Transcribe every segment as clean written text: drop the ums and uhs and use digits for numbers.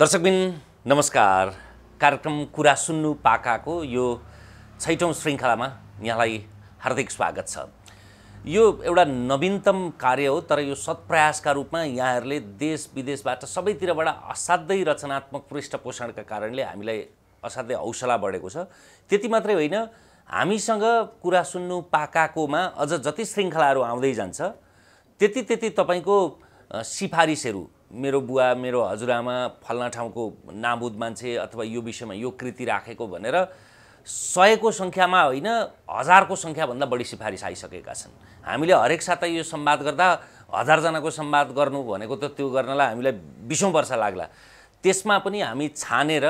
दर्शकबिन नमस्कार। कार्यक्रम कुरा सुन्नु पाकाको यो छैटौं श्रृङ्खलामा यहाँलाई हार्दिक स्वागत छ। यो एउटा नवीनतम कार्य हो, तर यो सत्प्रयासका रूपमा यहाँहरूले देश विदेशबाट सबैतिरबाट असाध्यै रचनात्मक पृष्ठपोषणका कारणले हामीलाई असाध्यै हौसला बढेको छ। त्यति मात्रै होइन, हामीसँग कुरा सुन्नु पाकाकोमा अझ जति श्रृङ्खलाहरू आउँदै जान्छ त्यति त्यति तपाईको सिफारिसहरू, मेरो बुवा, मेरो हजुरआमा फल्ना ठाउँको नाबुद मान्छे अथवा यो विषयमा यो कृति राखेको भनेर 100को संख्यामा होइन 1000को संख्या भन्दा बढी सिफारिस आइसकेका छन्। हामीले हरेक साता यो संवाद गर्दा 1000 जनाको संवाद गर्नु भनेको त त्यो गर्नलाई हामीलाई 20औं वर्ष लाग्ला। त्यसमा पनि हामी छानेर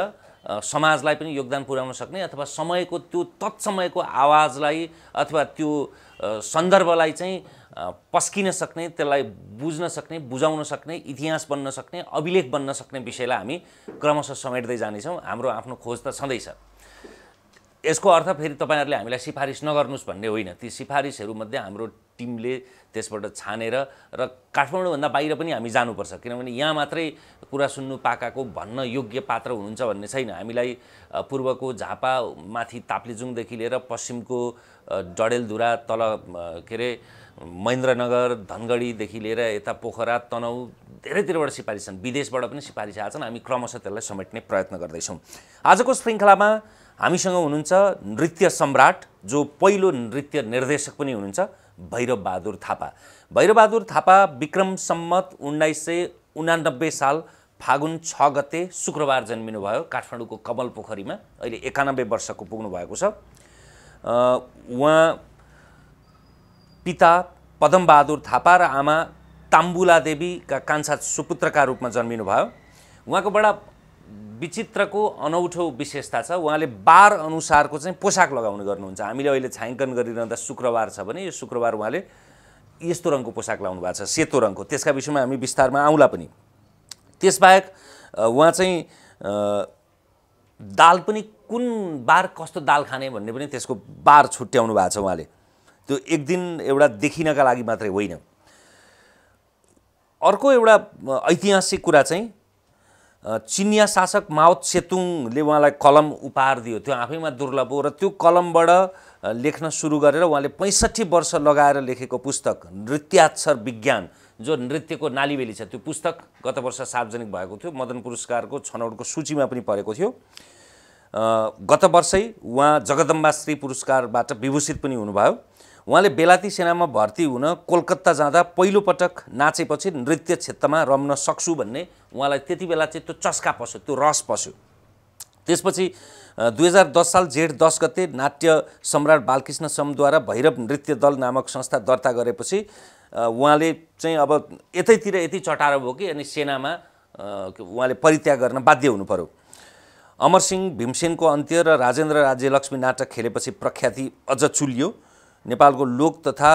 समाजलाई पनि योगदान पुर्याउन सक्ने अथवा समयको त्यो तत्समयको आवाजलाई अथवा त्यो सन्दर्भलाई चाहिँ पस्किन सक्ने, त्यसलाई बुझ्न सक्ने, बुझाउन सक्ने, इतिहास बन्न सक्ने, अभिलेख बन्न सक्ने विषयलाई हामी क्रमशः समेट्दै जानेछौँ। हाम्रो आफ्नो खोज त छँदैछ। यसको अर्थ फेरि तपाईहरुले हामीलाई सिफारिस नगर्नुस् भन्ने होइन। ती सिफारिसहरु मध्ये हाम्रो टिमले त्यसबाट छानेर र काठमाडौँ भन्दा बाहिर पनि हामी जानुपर्छ, किनभने यहाँ मात्रै कुरा सुन्नु पाकाको भन्न योग्य पात्र हुनुहुन्छ भन्ने छैन। हामीलाई पूर्वको झापा माथि ताप्लेजुङदेखि लिएर पश्चिमको डडेलधुरा तल के रे महेन्द्रनगर धनगढीदेखि लिएर यता पोखरा तनौ धेरैतिरबाट सिफारिस छन्, विदेशबाट पनि सिफारिस आछन्। हामी क्रमशः त्यसलाई समेट्ने प्रयत्न गर्दैछौँ। आजको श्रृङ्खलामा हामीसँग हुनुहुन्छ नृत्य सम्राट, जो पहिलो नृत्य निर्देशक पनि हुनुहुन्छ, भैरव बहादुर थापा। भैरव बहादुर थापा विक्रम सम्मत 1989 साल फागुन 6 गते शुक्रबार जन्मिनु भयो, काठमाडौँको कमल पोखरीमा। अहिले 91 वर्षको पुग्नु भएको छ। उहाँ पिता पदम बहादुर थापा र आमा ताम्बुला देवीका कान्छा सुपुत्रका रूपमा जन्मिनु भयो। उहाँको बडा विचित्रको अनौठो विशेषता छ, उहाँले बार अनुसारको चाहिँ पोशाक लगाउने गर्नुहुन्छ। हामीले अहिले छायाङ्कन गरिरहँदा शुक्रबार छ भने यो शुक्रबार उहाँले यस्तो रङको पोसाक लाउनु भएको छ, सेतो रङको। त्यसका विषयमा हामी विस्तारमा आउँला पनि। त्यसबाहेक उहाँ चाहिँ दाल पनि कुन बार कस्तो दाल खाने भन्ने पनि त्यसको बार छुट्याउनु भएको छ उहाँले। त्यो एक दिन एउटा देखिनका लागि मात्रै होइन। अर्को एउटा ऐतिहासिक कुरा चाहिँ चिनिया शासक माओ त्सेतुङले उहाँलाई कलम उपहार दियो, त्यो आफैमा दुर्लभ हो। र त्यो कलमबाट लेख्न सुरु गरेर उहाँले 65 वर्ष लगाएर लेखेको पुस्तक नृत्याक्षर विज्ञान, जो नृत्यको नालीबेली छ, त्यो पुस्तक गत वर्ष सार्वजनिक भएको थियो, मदन पुरस्कारको छनौटको सूचीमा पनि परेको थियो। गत वर्षै उहाँ जगदम्बा श्री पुरस्कारबाट विभूषित पनि हुनुभयो। उहाँले बेलायती सेनामा भर्ती हुन कोलकाता जाँदा पहिलोपटक नाचेपछि नृत्य क्षेत्रमा रम्न सक्छु भन्ने उहाँलाई त्यति बेला चाहिँ त्यो चस्का पस्यो, त्यो रस पस्यो। त्यसपछि 2010 साल जेठ 10 गते नाट्य सम्राट बालकृष्ण समद्वारा भैरव नृत्य दल नामक संस्था दर्ता गरेपछि उहाँले चाहिँ अब यतैतिर यति चटारो भयो कि अनि सेनामा उहाँले परित्याग गर्न बाध्य हुनुपर्यो। अमरसिंह भीमसेनको अन्त्य र राजेन्द्र राज्यलक्ष्मी नाटक खेलेपछि प्रख्याति अझ चुलियो। नेपालको लोक तथा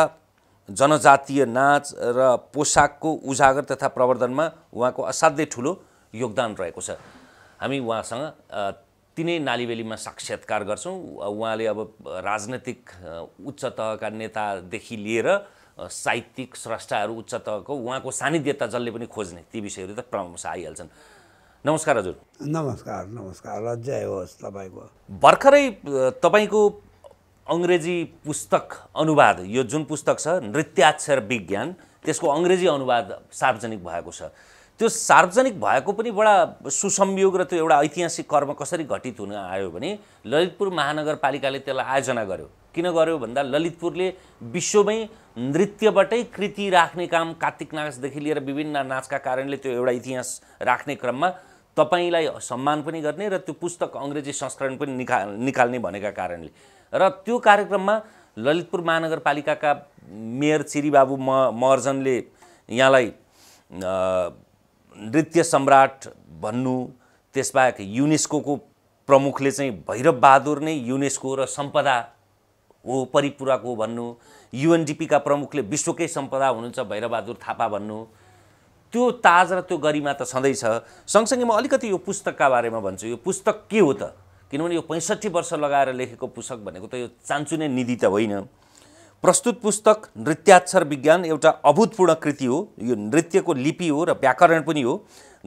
जनजातीय नाच र पोसाकको उजागर तथा प्रवर्धनमा उहाँको असाध्यै ठुलो योगदान रहेको छ। हामी उहाँसँग तिनै नालीबेलीमा साक्षात्कार गर्छौँ। उहाँले अब राजनीतिक उच्च तहका नेतादेखि लिएर साहित्यिक स्रष्टाहरू उच्च तहको उहाँको सानिध्यता जसले पनि खोज्ने ती विषयहरू त क्रमशः आइहाल्छन्। नमस्कार हजुर। नमस्कार नमस्कार। अझै होस् तपाईँको भर्खरै तपाईँको अंग्रेजी पुस्तक अनुवाद, यो जुन पुस्तक छ नृत्याक्षर विज्ञान, त्यसको अंग्रेजी अनुवाद सार्वजनिक भएको छ। त्यो सार्वजनिक भएको पनि बडा सुसंयोग र त्यो एउटा ऐतिहासिक कर्म कसरी घटित हुन आयो भने ललितपुर महानगरपालिकाले त्यसलाई आयोजना गर्यो। किन गर्यो भन्दा ललितपुरले विश्वमै नृत्यबाटै कृति राख्ने काम कार्तिक नाचदेखि लिएर विभिन्न नाचका कारणले त्यो एउटा इतिहास राख्ने क्रममा तपाईलाई सम्मान पनि गर्ने र त्यो पुस्तक अंग्रेजी संस्करण पनि निकाल्ने भनेका कारणले र त्यो कार्यक्रममा ललितपुर महानगरपालिकाका मेयर चिरीबाबु महर्जनले यहाँलाई नृत्य सम्राट भन्नु। त्यसबाहेक युनेस्को प्रमुखले चाहिँ भैरव बहादुर नै युनेस्को र सम्पदा हो, परिपूरक हो भन्नु। UNDP का प्रमुखले विश्वकै सम्पदा हुनुहुन्छ भैरव बहादुर थापा भन्नु। त्यो ताज र त्यो गरिमा त छँदैछ। सँगसँगै म अलिकति यो पुस्तकका बारेमा भन्छु। यो पुस्तक के हो त, किनभने यो 65 वर्ष लगाएर लेखेको पुस्तक भनेको त यो चान्चुने निधि त होइन। प्रस्तुत पुस्तक नृत्याक्षर विज्ञान एउटा अभूतपूर्ण कृति हो। यो नृत्यको लिपि हो र व्याकरण पनि हो।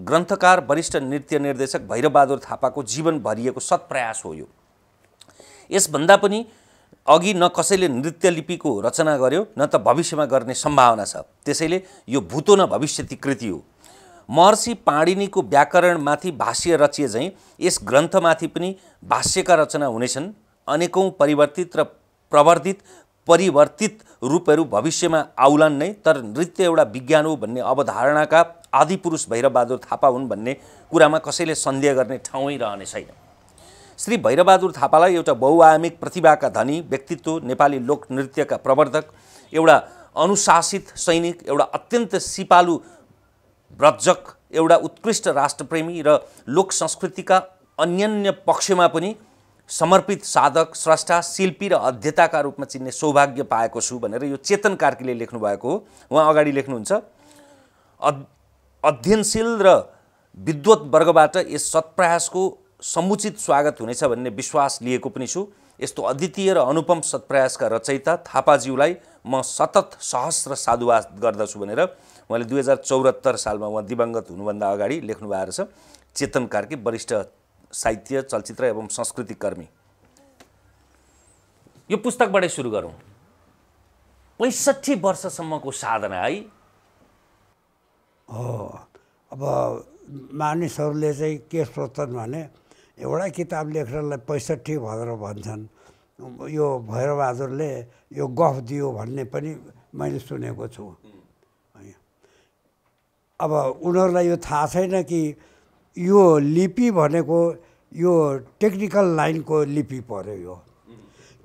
ग्रन्थकार वरिष्ठ नृत्य निर्देशक भैरव बहादुर थापाको जीवन भरिएको सत्प्रयास हो यो। यसभन्दा पनि अघि न कसैले नृत्य लिपिको रचना गर्यो न त भविष्यमा गर्ने सम्भावना छ, त्यसैले यो भूतो न भविष्यति कृति हो। महर्षि पाणिनीको व्याकरणमाथि भाष्य रचिए झैं यस ग्रन्थमाथि पनि भाष्यका रचना हुनेछन्। अनेकौं परिवर्तित र परिवर्तित रूपहरू भविष्यमा आउलान् नै, तर नृत्य एउटा विज्ञान हो भन्ने अवधारणाका आदिपुरुष भैरव बहादुर थापा हुन् भन्ने कुरामा कसैले सन्देह गर्ने ठाउँै रहने छैन। श्री भैरव बहादुर थापालाई एउटा बहुआयामिक प्रतिभाका धनी व्यक्तित्व, नेपाली लोक नृत्यका प्रवर्धक, एउटा अनुशासित सैनिक, एउटा अत्यन्त सिपालु व्रजक, एउटा उत्कृष्ट राष्ट्रप्रेमी र लोक संस्कृतिका अन्य पक्षमा पनि समर्पित साधक, स्रष्टा, शिल्पी र अध्येताका रूपमा चिन्ने सौभाग्य पाएको छु भनेर यो चेतन कार्कीले लेख्नु भएको हो। उहाँ अगाडि लेख्नुहुन्छ, अध्ययनशील र विद्वत वर्गबाट यस सत्प्रयासको समुचित स्वागत हुनेछ भन्ने विश्वास लिएको पनि छु। यस्तो अद्वितीय र अनुपम सत्प्रयासका रचयिता थापाज्यूलाई म सतत सहस्र साधुवाद गर्दछु भनेर उहाँले 2074 सालमा उहाँ दिवंगत हुनुभन्दा अगाडि लेख्नु भएको छ। चेतन कार्की वरिष्ठ साहित्य, चलचित्र एवं सांस्कृतिक कर्मी। यो पुस्तकबाटै सुरु गरौँ। 65 वर्षसम्मको साधना है। हो, अब मानिसहरूले चाहिँ के सोच्छन् भने एउटा किताब लेख्नलाई 65 भनेर भन्छन्। यो भैरव बहादुरले यो गफ दियो भन्ने पनि मैले सुनेको छु। अब उनीहरूलाई यो थाहा छैन कि यो लिपि भनेको यो टेक्निकल लाइनको लिपि पर्यो। यो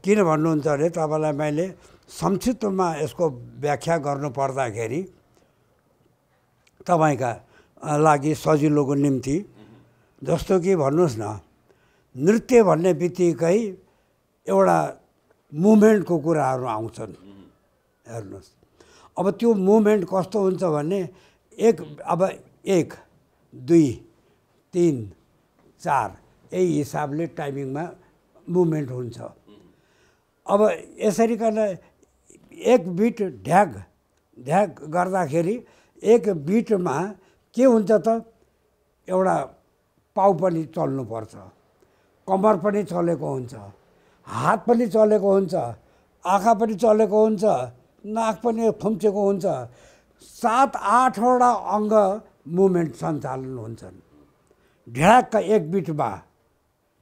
किन भन्नुहुन्छ अरे तपाईँलाई मैले संक्षिप्तमा यसको व्याख्या गर्नु पर्दाखेरि तपाईँका लागि सजिलोको निम्ति, जस्तो कि भन्नुहोस् न, नृत्य भन्ने बित्तिकै एउटा मुभमेन्टको कुराहरू आउँछन्। हेर्नुहोस्, अब त्यो मुभमेन्ट कस्तो हुन्छ भने एक, 1, 2, 3, 4 यही हिसाबले टाइमिङमा मुभमेन्ट हुन्छ। अब यसरी गर्दा एक बिट ढ्याग ढ्याग गर्दाखेरि एक बिटमा के हुन्छ त, एउटा पाउ पनि चल्नुपर्छ, कम्मर पनि चलेको हुन्छ, हात पनि चलेको हुन्छ, आँखा पनि चलेको हुन्छ, नाक पनि खुम्चेको हुन्छ, 7-8वटा अङ्ग मुभमेन्ट सञ्चालन हुन्छन्। ढ्याकका एक बिटमा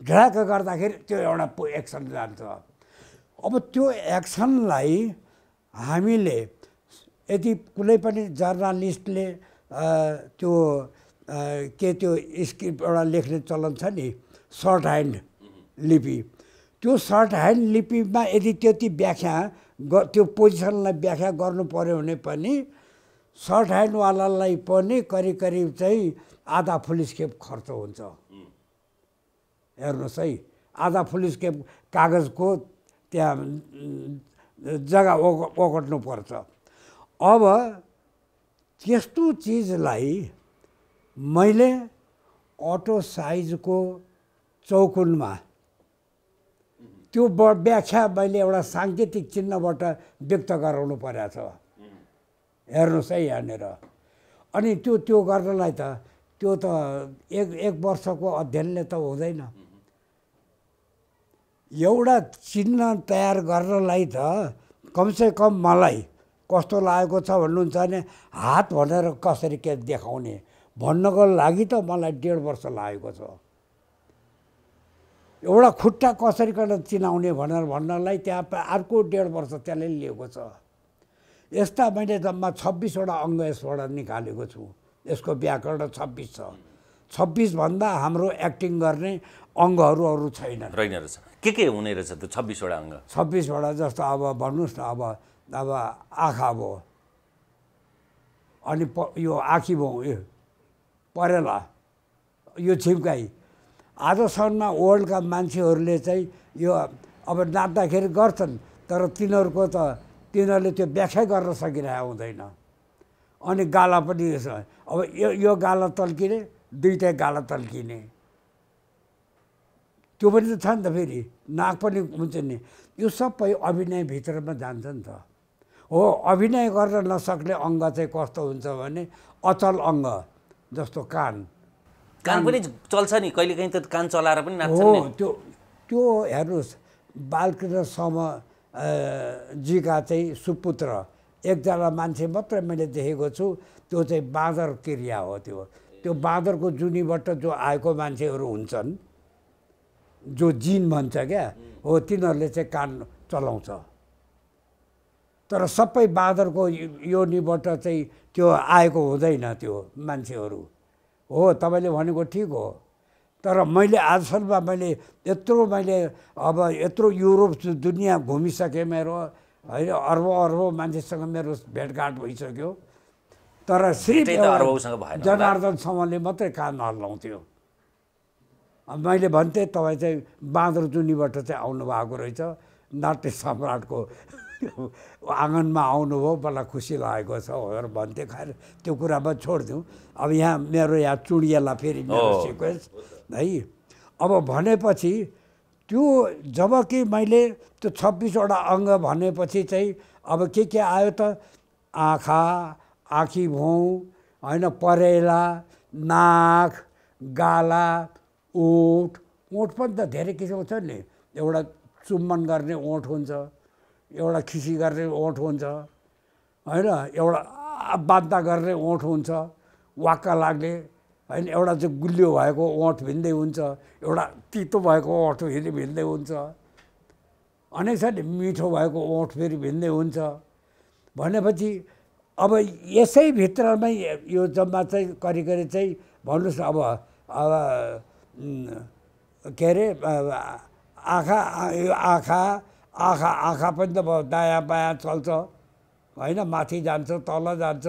ढ्याक गर्दाखेरि त्यो एउटा एक्सन जान्छ। अब त्यो एक्सनलाई हामीले यदि कुनै पनि जर्नालिस्टले त्यो त्यो स्क्रिप्ट एउटा लेख्ने चलन छ नि, सर्ट ह्यान्ड लिपि, त्यो सर्ट ह्यान्ड लिपिमा यदि त्यति व्याख्या त्यो पोजिसनलाई व्याख्या गर्नु पर्यो भने पनि सर्ट ह्यान्डवालालाई पनि करिब करिब चाहिँ आधा फुलिस्केप खर्च हुन्छ। हेर्नुहोस् है, आधा फुलिस्केप कागजको त्यहाँ जग्गा ओगट्नुपर्छ। अब त्यस्तो चिजलाई मैले अटो साइजको चौकुनमा त्यो व्याख्या मैले एउटा साङ्केतिक चिन्हबाट व्यक्त गराउनु परेको छ। हेर्नुहोस् है, यहाँनिर अनि त्यो गर्नलाई त त्यो त एक वर्षको अध्ययनले त हुँदैन। एउटा चिन्ह तयार गर्नलाई त कमसेकम मलाई कस्तो लागेको छ भन्नुहुन्छ भने हात भनेर कसरी के देखाउने भन्नको लागि त मलाई 1.5 वर्ष लागेको छ। एउटा खुट्टा कसरी गरेर चिनाउने भनेर भन्नलाई त्यहाँ अर्को 1.5 वर्ष त्यसले लिएको छ। यस्ता मैले जम्मा 26वटा अङ्ग यसबाट निकालेको छु। यसको व्याकरण 26 छ। 26 भन्दा हाम्रो एक्टिङ गर्ने अङ्गहरू अरू छैनन्। रहेन रहेछ, के हुने रहेछ त्यो 26वटा अङ्ग? 26वटा जस्तो अब भन्नुहोस् न, अब आँखा भयो, अनि यो आँखी भयो, यो परेला, यो छिम्काई। आजसम्म वर्ल्डका मान्छेहरूले चाहिँ यो अब नाच्दाखेरि गर्छन्, तर तिनीहरूले त्यो व्याख्या गर्न सकिरहेको हुँदैन। अनि गाला पनि अब यो गाला तल्किने, दुईटै गाला तल्किने, त्यो पनि त छ नि त। फेरि नाक पनि हुन्छ नि। यो सबै अभिनय भित्रमा जान्छ नि त। हो, अभिनय गर्न नसक्ने अङ्ग चाहिँ कस्तो हुन्छ भने अचल अङ्ग, जस्तो कान कान पनि चल्छ नि कहिले कहीँ त कान चलाएर पनि नाच्छन् नि। त्यो त्यो हेर्नुस् बालकृष्ण सम जीका चाहिँ सुपुत्र एकजना मान्छे मात्रै मैले देखेको छु त्यो चाहिँ बाँदर क्रिया हो। त्यो त्यो बाँदरको जुनीबाट जो आएको मान्छेहरू हुन्छन् जो जिन भन्छ क्या हो तिनीहरूले चाहिँ कान चलाउँछ। तर सबै बाँदरको योनिबाट चाहिँ त्यो आएको हुँदैन त्यो मान्छेहरू हो। तपाईले भनेको ठिक हो तर मैले आजसम्म मैले यत्रो अब यत्रो युरोप दुनियाँ घुमिसकेँ मेरो होइन अर्बौँ अर्बौँ मान्छेसँग मेरो भेटघाट भइसक्यो तर सिर्फ जनार्दन समले मात्रै कान हल्लाउँथ्यो। मैले भन्थेँ तपाईँ चाहिँ बाँदर जुनीबाट चाहिँ आउनु भएको रहेछ नाट्य सम्राटको आँगनमा आउनुभयो बल्ल खुसी लागेको छ भनेर भन्थेँ। खैर त्यो कुरामा छोडिदिउँ। अब यहाँ मेरो यहाँ चुडियाला फेरि मेरो सिक्वेन्स है। अब भनेपछि त्यो जब कि मैले त्यो 26वटा अङ्ग भनेपछि चाहिँ अब के आयो त आँखा आँखी भौँ होइन परेला नाक गाला ओठ। ओठ पनि त धेरै किसिमको छ नि एउटा चुम्बन गर्ने ओठ हुन्छ एउटा खिसी गर्ने ओठ हुन्छ होइन एउटा बाध्दा गर्ने ओठ हुन्छ वाक्का लाग्ने होइन एउटा चाहिँ गुलियो भएको ओठ भिन्दै हुन्छ एउटा तितो भएको ओठ फेरि भिन्दै हुन्छ अनि छ नि मिठो भएको ओठ फेरि भिन्दै हुन्छ। भनेपछि अब यसैभित्रमै यो जम्मा चाहिँ करिकरी चाहिँ भन्नुहोस् अब अब के अरे आँखा आँखा आँखा आँखा पनि त दायाँ बायाँ चल्छ होइन माथि जान्छ तल जान्छ।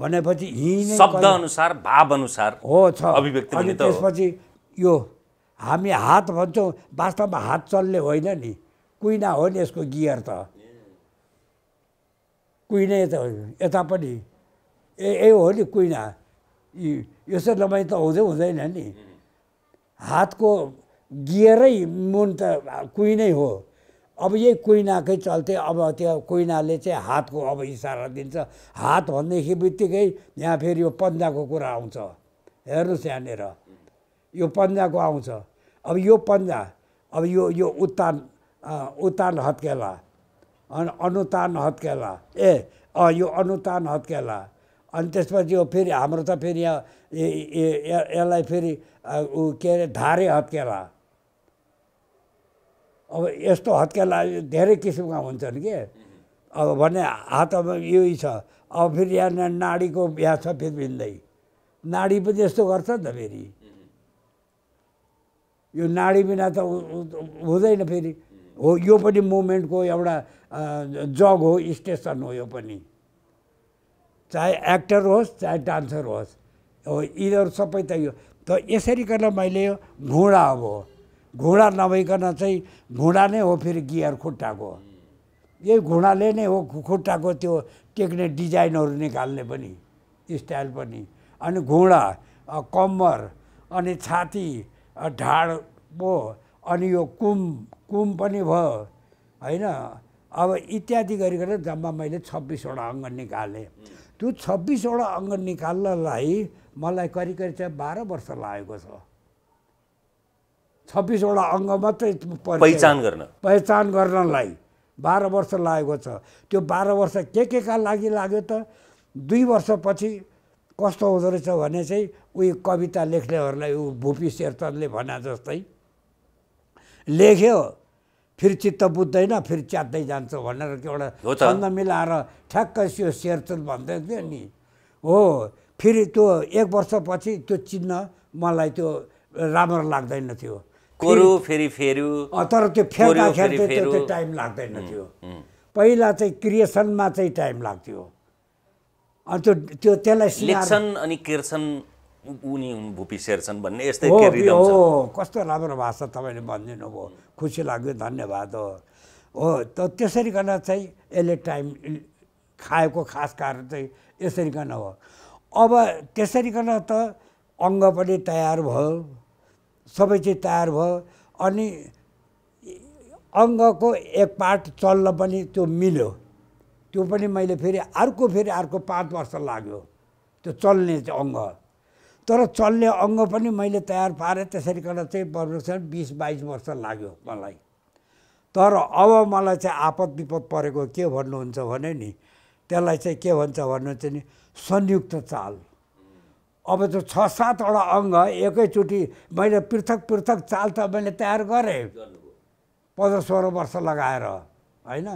भनेपछि हिँड्ने शब्द अनुसार भाव अनुसार हो छ अभिव्यक्ति। अनि त्यसपछि यो हामी हात भन्छौँ वास्तवमा हात चल्ने होइन नि कुइना हो नि यसको गियर त कुइनै त यता पनि ए हो नि कुइना यसो नभए त हुँदैन नि। हातको गियरै मूल त कुइनै हो। अब यही कुइनाकै चल्थे अब त्यो कुइनाले चाहिँ हातको अब इसारा दिन्छ। हात भनेदेखि बित्तिकै यहाँ फेरि यो पन्जाको कुरा आउँछ। हेर्नुहोस् यहाँनिर यो पन्जाको आउँछ। अब यो पन्जा अब यो यो उत्तान उत्तान हत्केला अनुतान हत्केला यो अनुतान हत्केला। अनि त्यसपछि यो फेरि हाम्रो त फेरि यहाँ यसलाई फेरि के अरे धारे हत्केला। अब यस्तो हत्केला धेरै किसिमका हुन्छन् के। अब भने हात अब यही छ। अब फेरि यहाँ नाडीको बिहा छ फेरि भिन्दै नाडी पनि यस्तो गर्छ नि त फेरि यो नाडी बिना त हुँदैन फेरि हो। यो पनि मुभमेन्टको एउटा जग हो स्टेसन हो। यो पनि चाहे एक्टर होस् चाहे डान्सर होस् हो यिनीहरू सबै त यो त यसरीकन मैले यो घुँडा अब घुँडा नभइकन चाहिँ घुँडा नै हो फेरि गियर खुट्टाको। यही घुँडाले नै हो खुट्टाको त्यो टेक्ने डिजाइनहरू निकाल्ने पनि स्टाइल पनि। अनि घुँडा कम्मर अनि छाती ढाड भयो अनि यो कुम पनि भयो होइन। अब इत्यादि गरिकन जम्मा मैले 26वटा अङ्ग निकालेँ। त्यो 26वटा अङ्ग निकाल्नलाई मलाई करिब चाहिँ 12 वर्ष लागेको छ। 26वटा अङ्ग मात्रै पहिचान गर्नलाई 12 वर्ष लागेको छ। त्यो 12 वर्ष के का लागि लाग्यो त 2 वर्षपछि कस्तो हुँदो रहेछ भने चाहिँ उयो कविता लेख्नेहरूलाई ऊ भुपी शेरचन्दले भने जस्तै लेख्यो फेरि चित्त बुझ्दैन फेरि च्यात्दै जान्छ भनेर एउटा छन्द मिलाएर ठ्याक्कै त्यो शेरचन्द भन्दै थियो नि हो। फेरि त्यो 1 वर्षपछि त्यो चिन्ह मलाई त्यो राम्रो लाग्दैन थियो तर त्यो फेर्दा खेल्दै त्यो टाइम लाग्दैन थियो। पहिला चाहिँ क्रिएसनमा चाहिँ टाइम लाग्थ्यो। अनि त्यो त्यसलाई सिलेक्सन अनि क्रिएसन उनी भुपी शेरचन्द भन्ने यस्तै हो। कस्तो राम्रो भाषा तपाईँले भनिदिनु भयो खुसी लाग्यो धन्यवाद हो। त त्यसरी गर्न चाहिँ यसले टाइम खाएको खास कारण चाहिँ यसरी गर्न हो। अब त्यसरीकन त अङ्ग पनि तयार भयो सबै चिज तयार भयो। अनि अङ्गको एक पार्ट चल्न पनि त्यो मिल्यो। त्यो पनि मैले फेरि अर्को 5 वर्ष लाग्यो त्यो चल्ने अङ्ग। तर चल्ने अङ्ग पनि मैले तयार पारे त्यसरी गर्न चाहिँ बर्बरसँग 20-22 वर्ष लाग्यो मलाई। तर अब मलाई चाहिँ आपद विपद परेको के भन्नुहुन्छ भने नि त्यसलाई चाहिँ के भन्छ भन्नु चाहिँ नि संयुक्त चाल। अब त्यो 6-7 वटा अङ्ग एकैचोटि मैले पृथक पृथक चाल त मैले तयार गरेँ 15-16 वर्ष लगाएर हैन।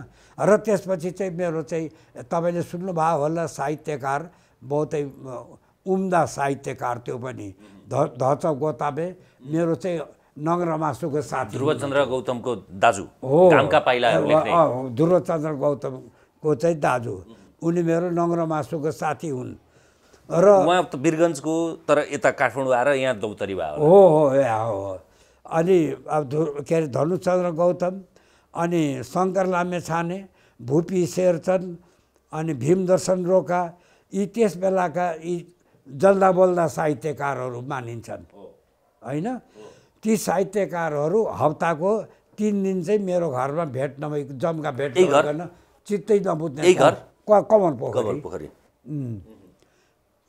र त्यसपछि चाहिँ मेरो चाहिँ तपाईले सुन्नुभयो होला साहित्यकार बहुतै उम्दा साहित्यकार त्यो पनि धच गोताबे मेरो चाहिँ नगरमासुको साथी ध्रुवचन्द्र गौतमको दाजु कामका पाइलाहरु लेख्ने ध्रुवचन्द्र गौतमको चाहिँ दाजु उनी मेरो नगरमासुको साथी हुन् र उहाँ त बिरगञ्जको तर यता काठमाडौँ आएर यहाँ दौतरी भयो हो हो। अनि अब के अरे धनुचन्द्र गौतम अनि शंकर लामिछाने भूपी शेरचन्द अनि भीमदर्शन रोका यी त्यस बेलाका यी जल्दा बोल्दा साहित्यकारहरू मानिन्छन् हैन। ती साहित्यकारहरू हप्ताको 3 दिन चाहिँ मेरो घरमा भेट नभई जम्का भेट गर्न चित्तै नबुझ्ने कमल पोखरी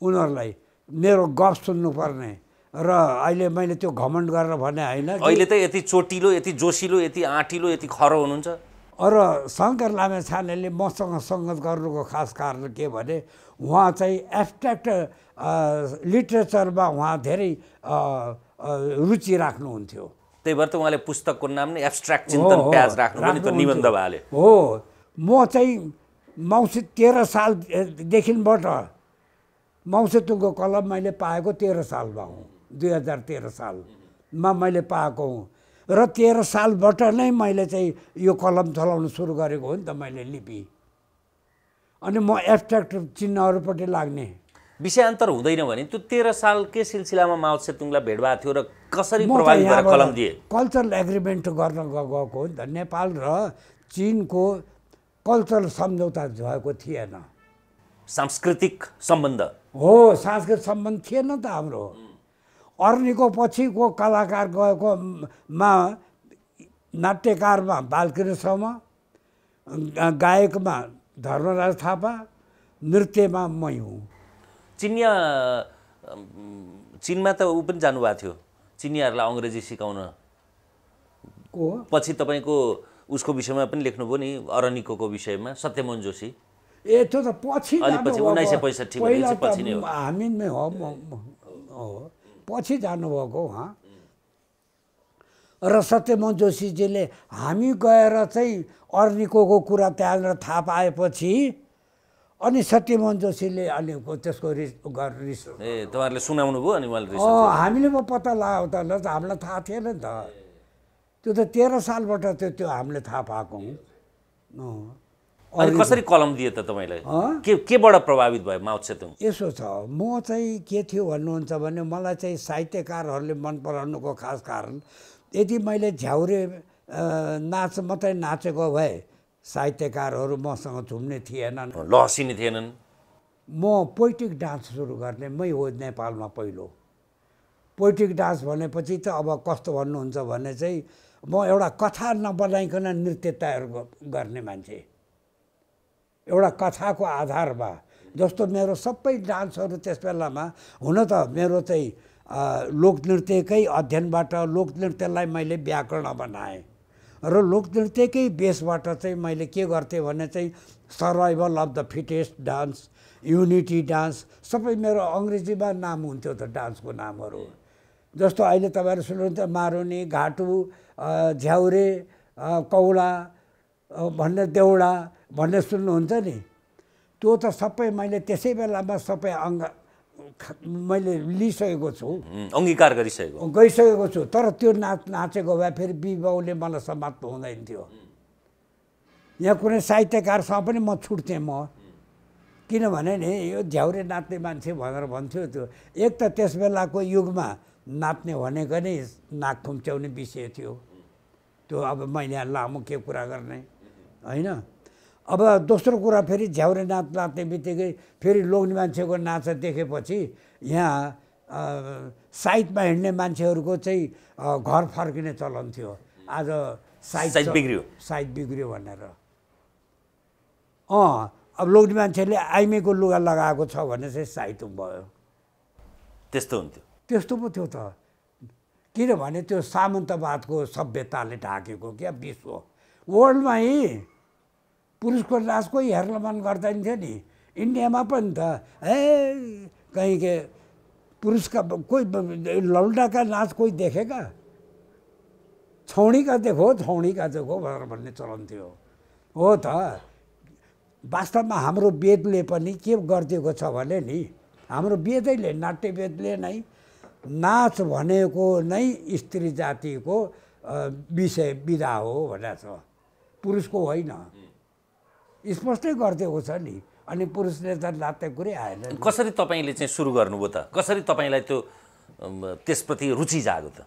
उनीहरूलाई मेरो गफ सुन्नुपर्ने। र अहिले मैले त्यो घमण्ड गरेर भने हैन अहिले त यति चोटिलो यति जोसिलो यति आँटिलो यति खरो हुनुहुन्छ। र शंकर लामिछानेले मसँग सङ्गत गर्नुको खास कारण के भने उहाँ चाहिँ एब्स्ट्र्याक्ट लिटरेचरमा उहाँ धेरै रुचि राख्नुहुन्थ्यो त्यही भएर त उहाँले पुस्तकको नाम नै एब्स्ट्र्याक्ट चिन्तन प्याज राख्नु पनि त निबन्ध भाले हो। म चाहिँ मौसी 13 सालदेखिबाट मौसेतुङको कलम मैले पाएको 13 सालमा हुँ 2013 सालमा मैले पाएको हुँ र 13 सालबाट नै मैले चाहिँ यो कलम चलाउन सुरु गरेको हो नि त मैले लिपि। अनि म एब्स्ट्र्याक्ट चिन्हहरूपट्टि लाग्ने विषयान्तर हुँदैन भने त्यो 13 सालकै सिलसिलामा माओ सेतुङलाई भेट भएको थियो र कसरी प्रभावित भएर कलम दिए कल्चरल एग्रिमेन्ट गर्न गएको हो नि त। नेपाल र चीनको कल्चरल सम्झौता भएको थिएन सांस्कृतिक सम्बन्ध हो सांस्कृतिक सम्बन्ध थिएन त हाम्रो। अर्नीको पछिको कलाकार गएकोमा नाट्यकारमा बालकृष्णमा गायकमा धर्मराज थापा नृत्यमा म हुँ। चीनमा त ऊ पनि जानुभएको थियो चिनियाहरूलाई अङ्ग्रेजी सिकाउन को पछि तपाईँको उसको विषयमा पनि लेख्नुभयो नि अरनिकोको विषयमा सत्यमोहन जोशी। ए त्यो त पछि 1965 नै हो हामीमै हो पछि जानुभएको उहाँ। र सत्यमोहन जोशीजीले हामी गएर चाहिँ अर्निकोको कुरा त्यहाँनिर थाहा पाएपछि अनि सत्यमोहन जोशीले अलि त्यसको रिस ए तपाईँहरूले सुनाउनु भयो अनि मैले रिस हामीले पो पत्ता लगायो त ल हामीलाई थाहा थिएन नि त त्यो त 13 सालबाट त्यो हामीले थाहा पाएको हुँ। अनि कसरी कलम दिए त तपाईँलाई केबाट प्रभावित भयो माओ सेतुङ? यसो छ म चाहिँ के थियो भन्नुहुन्छ भने मलाई चाहिँ साहित्यकारहरूले मन पराउनुको खास कारण यदि मैले झ्याउरे नाच मात्रै नाचेको भए साहित्यकारहरू मसँग झुम्ने थिएनन् लहसिने थिएनन्। म पोइटिक डान्स सुरु गर्ने मै हो नेपालमा पहिलो। पोइटिक डान्स भनेपछि त अब कस्तो भन्नुहुन्छ भने चाहिँ म एउटा कथा नबनाइकन नृत्य तयार गर्ने मान्छे एउटा कथाको आधारमा जस्तो मेरो सबै डान्सहरू त्यस बेलामा हुन त मेरो चाहिँ लोकनृत्यकै अध्ययनबाट लोकनृत्यलाई मैले व्याकरण बनाएँ र लोकनृत्यकै बेसबाट चाहिँ मैले के गर्थेँ भने चाहिँ survival of the fittest dance unity dance सबै मेरो अङ्ग्रेजीमा नाम हुन्थ्यो त डान्सको नामहरू जस्तो अहिले तपाईँहरू सुन्नुहुन्छ मारुनी घाटु झ्याउरे कौडा भन्ने देउडा भन्ने सुन्नुहुन्छ नि त्यो त सबै मैले त्यसै बेलामा सबै अङ्ग मैले लिइसकेको छु अङ्गीकार गइसकेको छु। तर त्यो नाचेको भए फेरि बिबाउले मलाई समात्नु हुँदैन थियो। यहाँ कुनै साहित्यकारसँग पनि म छुट्थेँ म किनभने नि यो झ्याउरे नाच्ने मान्छे भनेर भन्थ्यो त्यो एक त त्यस बेलाको युगमा नाच्ने भनेको नै नाक खुम्च्याउने विषय थियो त्यो अब मैले लामो के कुरा गर्ने होइन। अब दोस्रो कुरा फेरि झ्याउरे नाच नाच्ने बित्तिकै फेरि लोग्ने मान्छेको नाच देखेपछि यहाँ साइडमा हिँड्ने मान्छेहरूको चाहिँ घर फर्किने चलन थियो आज साइड बिग्रियो भनेर। अब लोग्ने मान्छेले आइमीको लुगा लगाएको छ भने चाहिँ साइड भयो त्यस्तो हुन्थ्यो, त्यस्तो पो थियो त। किनभने त्यो सामन्तवादको सभ्यताले ढाकेको क्या विश्व, वर्ल्डमै पुरुषको लासको हेर्न मन गर्दैन थियो नि। इन्डियामा पनि त ए कहीँ के पुरुषका कोही लौन्डाका लास कोही देखेका, छौडीका देखो, छौडीका देखो भनेर भन्ने चलन थियो। हो त वास्तवमा हाम्रो वेदले पनि के गरिदिएको छ भने नि, हाम्रो वेदैले नाट्यवेदले नै नाच भनेको नै स्त्री जातिको विषय विधा हो भनेको छ, पुरुषको होइन, स्पष्टै गरिदिएको छ नि। अनि पुरुषले त नाट्य कुरै आएन। कसरी तपाईँले चाहिँ सुरु गर्नुभयो त, कसरी तपाईँलाई त्यो त्यसप्रति रुचि जाग्यो त?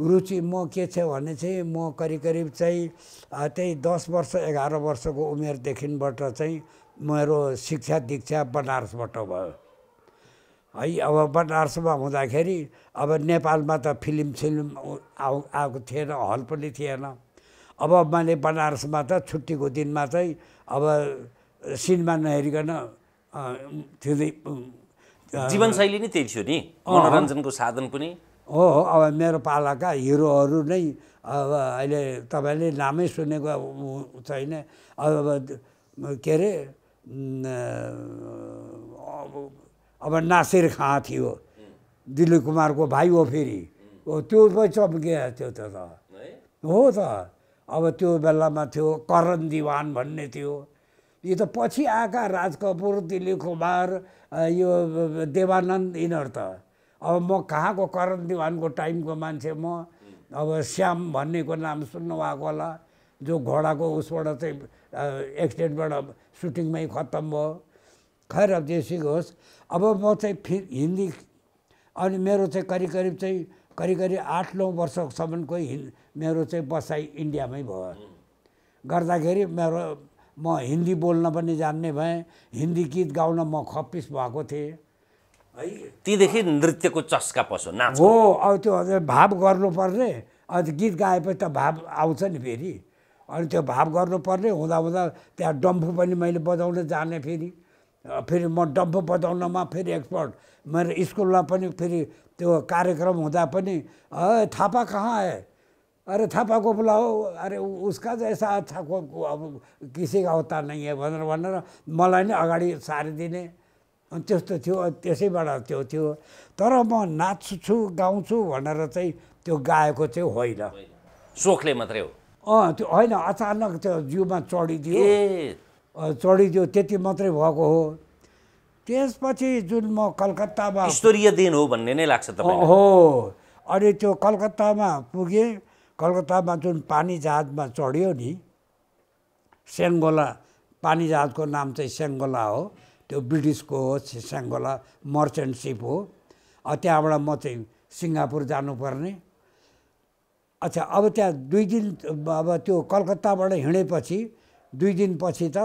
रुचि म के छ भने चाहिँ म करिब चाहिँ त्यही 10 वर्ष 11 वर्षको उमेरदेखिबाट चाहिँ मेरो शिक्षा दीक्षा बनारसबाट भयो है। अब बनारसमा हुँदाखेरि अब नेपालमा त फिल्म सिल्म आएको थिएन, हल पनि थिएन। अब मैले बनारसमा त छुट्टीको दिनमा चाहिँ अब सिनेमा नहेरिकन जीवनशैली नै त्यही थियो नि, मनोरञ्जनको साधन पनि हो। अब मेरो पालाका हिरोहरू नै अब अहिले तपाईँले नामै सुनेको छैन, अब के अरे अब नासिर खाँ थियो, दिलीप कुमारको भाइ हो, फेरि त्यो पनि चम्किया थियो त। हो त अब त्यो बेलामा थियो करण दिवान भन्ने थियो। यो त पछि आएका राज कपुर, दिलीप कुमार, यो देवानन्द, यिनीहरू त। अब म कहाँको करण दिवानको टाइमको मान्छे म। अब श्याम भन्नेको नाम सुन्नुभएको होला, जो घोडाको उसबाट चाहिँ एक्सिडेन्टबाट सुटिङमै खत्तम भयो, खैर अब जेसी होस्। अब म चाहिँ फेरि हिन्दी, अनि मेरो चाहिँ करिब 8-9 वर्षसम्मको मेरो चाहिँ बसाइ इन्डियामै भयो। गर्दाखेरि मेरो म हिन्दी बोल्न पनि जान्ने भएँ, हिन्दी गीत गाउन म खप्पिस भएको थिएँ है। तीदेखि नृत्यको चस्का पस्यो, नाच हो। अब त्यो भाव गर्नुपर्ने, अनि गीत गाएपछि त भाव आउँछ नि फेरि, अनि त्यो भाव गर्नुपर्ने हुँदा हुँदा त्यहाँ डम्फु पनि मैले बजाउन जाने फेरि, फेरि म डम्फु बजाउनमा फेरि एक्सपर्ट। मेरो स्कुलमा पनि फेरि त्यो कार्यक्रम हुँदा पनि थापा कहाँ आए, अरे थापा को बोलाओ, अरे उसका जैसा अच्छा को अब किसी का होता नहीं है भनेर भनेर मलाई नै अगाडि सारिदिने, अनि त्यस्तो थियो। त्यसैबाट त्यो थियो। तर म नाच्छु गाउँछु भनेर चाहिँ त्यो गाएको चाहिँ होइन, सोखले मात्रै हो। त्यो होइन, अचानक त्यो जिउमा चढिदियो, चढिदियो, त्यति मात्रै भएको हो। त्यसपछि जुन म कलकत्तामा, ईश्वरीय देन हो भन्ने नै लाग्छ तपाईलाई? हो। अनि त्यो कलकत्तामा पुगेँ, कलकत्तामा जुन पानी जहाजमा चढ्यो नि, स्याङ्गोला, पानी जहाजको नाम चाहिँ स्याङ्गोला हो, त्यो ब्रिटिसको हो, स्याङ्गोला मर्चेन्ट सिप हो। त्यहाँबाट म चाहिँ सिङ्गापुर जानुपर्ने। अच्छा, अब त्यहाँ 2 दिन, अब त्यो कलकत्ताबाट हिँडेपछि 2 दिनपछि त,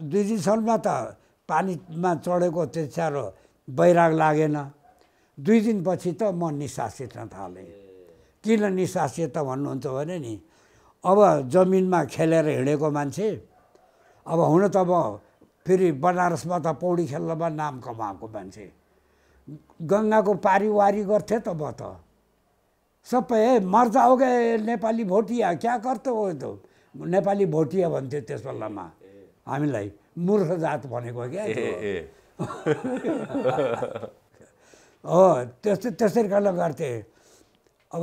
2 दिनसम्म त पानीमा चढेको त्यति साह्रो बैराग लागेन। 2 दिनपछि त म निस्सासिन थालेँ। किन निस्सासिए त भन्नुहुन्छ भने नि, अब जमिनमा खेलेर हिँडेको मान्छे, अब हुन त म फेरि बनारसमा त पौडी खेल्नमा नाम कमाएको मान्छे, गङ्गाको पारिवारी गर्थेँ त म त। सबै मर जाओगे नेपाली भोटिया, क्या गर्थ्यो हो त्यो नेपाली भोटिया भन्थ्यो त्यस बेलामा हामीलाई, मूर्ख जात भनेको क्या। हो त्यसरी गर्न गर्थेँ। अब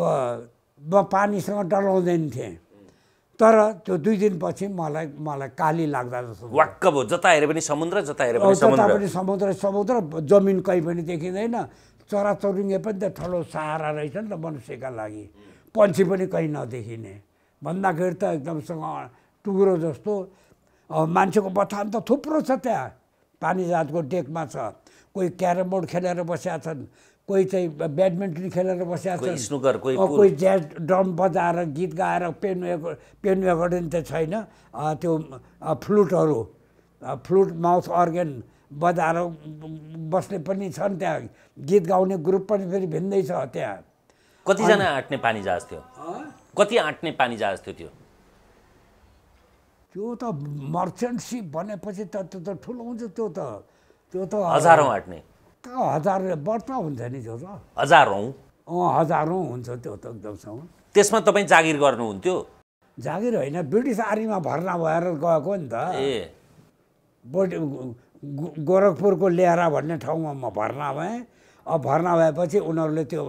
म पानीसँग डराउँदैन थिएँ, तर त्यो 2 दिनपछि मलाई काली लाग्दा जस्तो वाक्क भयो। जता हेरे पनि समुद्र, जता हेरे पनि समुद्र, जता पनि समुद्र समुद्र, जमिन कहीँ पनि देखिँदैन। चराचुरुङ्गे पनि त ठुलो सहारा रहेछ नि त मनुष्यका लागि, पन्छी पनि कहीँ नदेखिने भन्दाखेरि त एकदमसँग टुक्रो जस्तो। मान्छेको बथान त थुप्रो छ त्यहाँ, पानी जहाजको डेकमा छ, कोही क्यारम बोर्ड खेलेर बसेका छन्, कोही चाहिँ ब्याडमिन्टन खेलेर बसेका छन्, कोही ज्याज ड्रम बजाएर गीत गाएर, पेन एकोर्डिन त छैन, त्यो फ्लुटहरू, फ्लुट माउथ अर्गन बजाएर बस्ने पनि छन् त्यहाँ, गीत गाउने ग्रुप पनि फेरि भिन्दै छ त्यहाँ। कतिजना आँट्ने पानी जहाज थियो? कति आँट्ने पानी जहाज थियो त्यो? त्यो त मर्चेन्ट सिप भनेपछि त त्यो त ठुलो हुन्छ, त्यो त हजारौँ आँट्ने हजारौँ हुन्छ नि त्यो त। हजारौँ हुन्छ त्यो त एकदमसँग। त्यसमा तपाईँ जागिर गर्नुहुन्थ्यो? जागिर होइन, ब्रिटिस आर्मीमा भर्ना भएर गएको नि त। ए गोरखपुरको लेहरा भन्ने ठाउँमा म भर्ना भएँ। अब भर्ना भएपछि उनीहरूले त्यो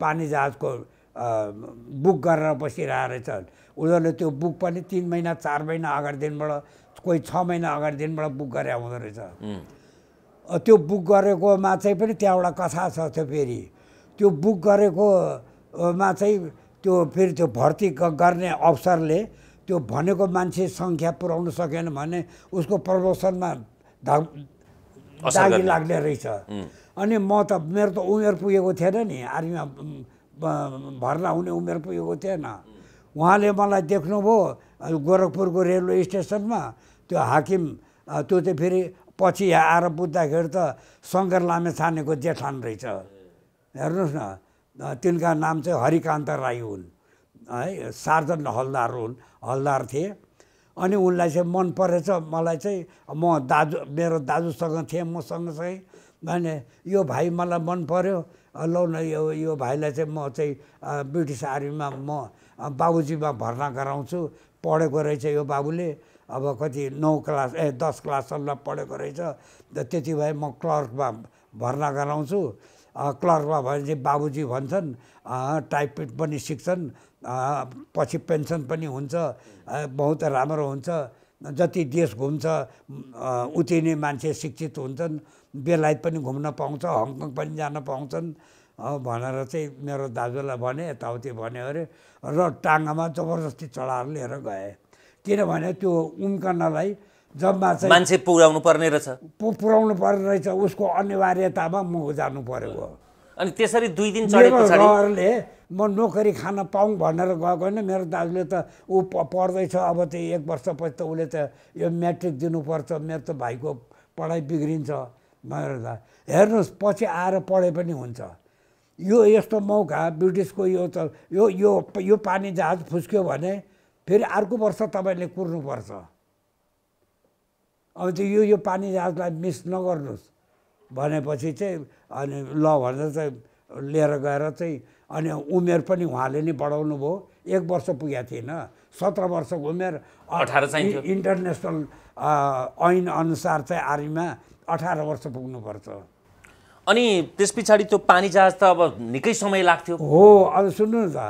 पानी जहाजको बुक गरेर बसिरहेको रहेछ। उनीहरूले त्यो बुक पनि 3 महिना 4 महिना अगाडिदेखिबाट, कोही 6 महिना अगाडिदेखिबाट बुक गरे हुँदो रहेछ। त्यो बुक गरेकोमा चाहिँ पनि त्यहाँबाट कथा छ। त्यो फेरि त्यो बुक गरेकोमा चाहिँ त्यो फेरि त्यो भर्ती गर्ने अफसरले त्यो भनेको मान्छे सङ्ख्या पुर्याउनु सकेन भने उसको प्रमोसनमा दागी लाग्ने रहेछ। अनि म त मेरो त उमेर पुगेको थिएन नि, आर्मीमा भर्ना हुने उमेर पुगेको थिएन। उहाँले मलाई देख्नुभयो गोरखपुरको रेलवे स्टेसनमा। त्यो हाकिम त्यो चाहिँ फेरि पछि आएर बुझ्दाखेरि त शंकर लामिछानेको जेठान रहेछ। हेर्नुहोस् न, तिनका नाम चाहिँ हरिकान्त राई हुन्, है सार्जन हलदार हुन्, हलदार थिए। अनि उनलाई चाहिँ मन परेछ। मलाई चाहिँ म दाजु, मेरो दाजुसँग थिएँ, मसँग चाहिँ भने यो भाइ मलाई मन पर्यो, लौ न यो भाइलाई चाहिँ म चाहिँ ब्रिटिस आर्मीमा म बाबुजीमा भर्ना गराउँछु। पढेको रहेछ यो बाबुले, अब कति 9 क्लास 10 क्लाससम्म पढेको रहेछ। त्यति भए म क्लर्कमा भर्ना गराउँछु। क्लर्कमा भनेपछि बाबुजी भन्छन्, टाइपिट पनि सिक्छन्, पछि पेन्सन पनि हुन्छ, बहुत राम्रो हुन्छ। जति देश घुम्छ उति नै मान्छे शिक्षित हुन्छन्। बेलायत पनि घुम्न पाउँछ, हङकङ पनि जान पाउँछन् भनेर चाहिँ मेरो दाजुलाई भने, यताउति भन्यो अरे। र टाङ्गामा जबरजस्ती चढाएर लिएर गए, किनभने त्यो उम्कनलाई जम्मा चाहिँ मान्छे पुर्याउनु पर्ने रहेछ, पुर्याउनु पर्ने रहेछ। उसको अनिवार्यतामा म जानु परेको। अनि त्यसरी 2 दिन चढेपछि म नोकरी खान पाऊँ भनेर गएको होइन। मेरो दाजुले त ऊ पढ्दैछ, अब चाहिँ 1 वर्षपछि त उसले त यो म्याट्रिक दिनुपर्छ, मेरो त भाइको पढाइ बिग्रिन्छ भनेर। हेर्नुहोस्, पछि आएर पढे पनि हुन्छ। यो यस्तो मौका ब्रिटिसको, यो त यो यो यो पानी जहाज फुस्क्यो भने फेरि अर्को वर्ष तपाईँले कुर्नुपर्छ। अब त्यो यो पानी जहाजलाई मिस नगर्नुहोस् भनेपछि चाहिँ अनि ल भनेर चाहिँ लिएर गएर चाहिँ, अनि उमेर पनि उहाँले नै बढाउनु भयो। 1 वर्ष पुगेको थिएन, 17 वर्षको उमेर। 18 चाहिँ इन्टरनेसनल ऐन अनुसार चाहिँ आर्मीमा 18 वर्ष पुग्नुपर्छ। अनि त्यस पछाडि त्यो पानी जहाज त अब निकै समय लाग्थ्यो। हो, अब सुन्नु न त,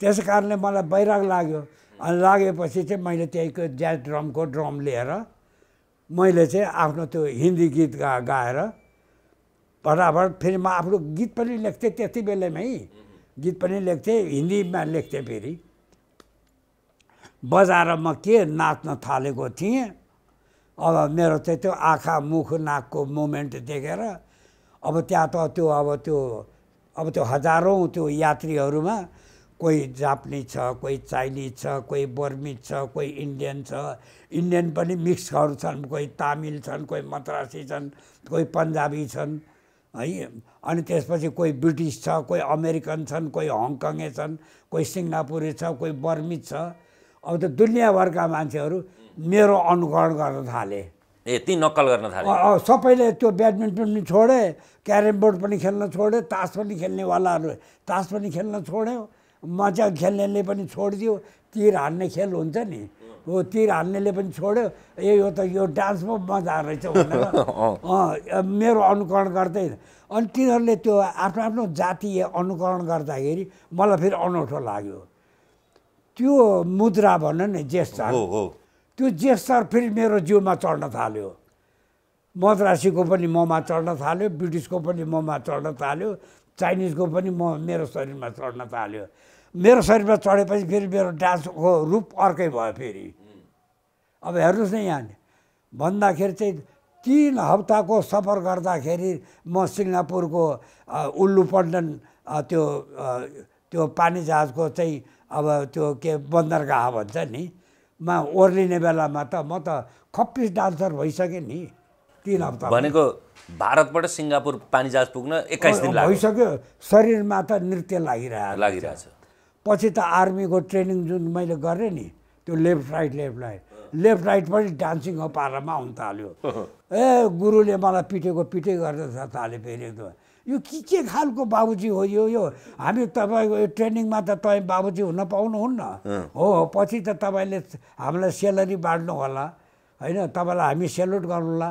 त्यस कारणले मलाई बैराग लाग्यो। अनि लागेपछि चाहिँ मैले त्यहीको ज्याज ड्रमको ड्रम लिएर मैले चाहिँ आफ्नो त्यो हिन्दी गीत गाएर फटाफट, फेरि म आफ्नो गीत पनि लेख्थेँ त्यति बेलामै। गीत पनि लेख्थेँ, हिन्दीमा लेख्थेँ। फेरि बजाएर म के नाच्न थालेको थिएँ। अब मेरो चाहिँ त्यो आँखा मुख नाकको मोमेन्ट देखेर, अब त्यहाँ त त्यो अब त्यो हजारौँ त्यो यात्रीहरूमा कोही जापानिज छ, कोही चाइनिज छ, कोही बर्मिज छ, कोही इन्डियन छ। इन्डियन पनि मिक्सहरू छन्, कोही तामिल छन्, कोही मद्रासी छन्, कोही पन्जाबी छन्, है। अनि त्यसपछि कोही ब्रिटिस छ, कोही अमेरिकन छन्, कोही हङकङे छन्, कोही सिङ्गापुरे छ, कोही बर्मिज छ। अब त दुनियाँभरका मान्छेहरू मेरो अनुकरण गर्न थाले। यति नक्कल गर्न थाले सबैले। त्यो ब्याडमिन्टन पनि छोडे, क्यारम बोर्ड पनि खेल्न छोड्यो, तास पनि खेल्नेवालाहरू तास पनि खेल्न छोड्यो, मजा खेल्नेले पनि छोडिदियो। तीर हान्ने खेल हुन्छ नि, हो, तीर हान्नेले पनि छोड्यो। यो त यो डान्स पो मजा रहेछ भनेर मेरो अनुकरण गर्दै। अनि तिनीहरूले त्यो आफ्नो आफ्नो जातीय अनुकरण गर्दाखेरि मलाई फेरि अनौठो लाग्यो। त्यो मुद्रा भन नि, जेस्चर, त्यो जेस्चर फेरि मेरो जिउमा चढ्न थाल्यो। मद्रासीको पनि ममा चढ्न थाल्यो, ब्रिटिसको पनि ममा चढ्न थाल्यो, चाइनिजको पनि मेरो शरीरमा चढ्न थाल्यो। मेरो शरीरमा चढेपछि फेरि मेरो डान्सको रूप अर्कै भयो फेरि। अब हेर्नुहोस् न, यहाँ भन्दाखेरि चाहिँ 3 हप्ताको सफर गर्दाखेरि म सिङ्गापुरको उल्लुपण्डन त्यो त्यो पानी जहाजको चाहिँ अब त्यो के बन्दरगाह भन्छ नि, मा ओर्लिने बेलामा त म त खप्पिस डान्सर भइसकेँ नि। 3 हप्ता भनेको भारतबाट सिङ्गापुर पानी जहाज पुग्न 21 दिन भइसक्यो। शरीरमा त नृत्य लागिरहेछ। पछि त आर्मीको ट्रेनिङ जुन मैले गरेँ नि, त्यो लेफ्ट राइट लेफ्ट राइट पनि डान्सिङको पारामा हुन थाल्यो। ए गुरुले मलाई पिटेको गर्दै थाले फेरि एकदम यो के खालको बाबुजी हो यो हामी तपाईको यो ट्रेनिङमा त तपाई बाबुजी हुन पाउनुहुन्न हो। पछि त तपाईले हामीलाई स्यालेरी बाड्नु होला हैन, तपाईलाई हामी सेल्युट गर्नुला,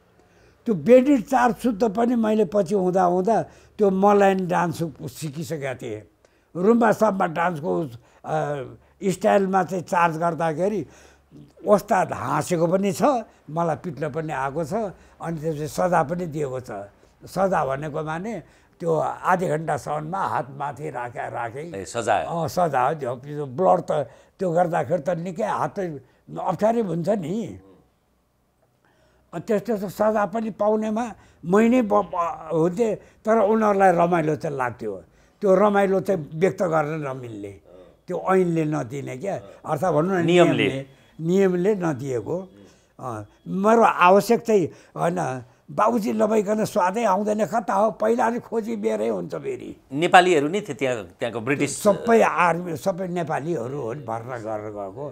त्यो बेनिट चार्ज शुद्ध पनि मैले पछि हुँदा त्यो मलाइन डान्स सिकिसकेका थिएँ। रुम्बा सबमा डान्सको स्टाइलमा चाहिँ चार्ज गर्दाखेरि ओस्ताद हाँसेको पनि छ, मलाई पिट्न पनि आएको छ, अनि त्यसपछि सजा पनि दिएको छ। सजा भनेको माने त्यो आधी घण्टासम्ममा हात माथि राखे सजा। सजा हो त्यो, ब्लड त त्यो गर्दाखेरि त निकै हात अप्ठ्यारै हुन्छ नि। त्यस्तो सजा पनि पाउनेमा महिनै हुन्थे, तर उनीहरूलाई रमाइलो चाहिँ लाग्थ्यो। त्यो रमाइलो चाहिँ व्यक्त गर्न नमिल्ने, त्यो ऐनले नदिने क्या, अर्थात् भन्नु न नियमले नदिएको। मेरो आवश्यक चाहिँ होइन बाबुजी लगाइकन स्वादै आउँदैन, कता हो पहिला नै खोजी बेरै हुन्छ। फेरि नेपालीहरू नै थिए त्यहाँको ब्रिटिस, सबै आर्मी सबै नेपालीहरू हो भर्ना गरेर गएको।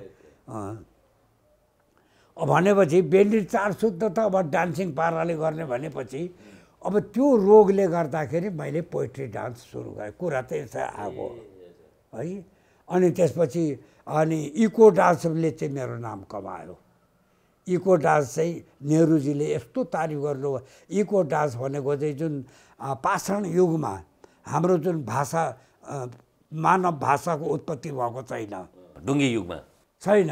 भनेपछि बेन्डी चार शुद्ध त अब डान्सिङ पाराले गर्ने भनेपछि अब त्यो रोगले गर्दाखेरि मैले पोइट्री डान्स सुरु गरेँ, कुरा त यसो आएको है। अनि त्यसपछि अनि इको डान्सले चाहिँ मेरो नाम कमायो। इको डान्स चाहिँ नेहरूजीले यस्तो तारिफ गर्नु, इको डान्स भनेको चाहिँ जुन पाषाण युगमा हाम्रो जुन भाषा मानव भाषाको उत्पत्ति भएको छैन, डुङ्गी युगमा छैन।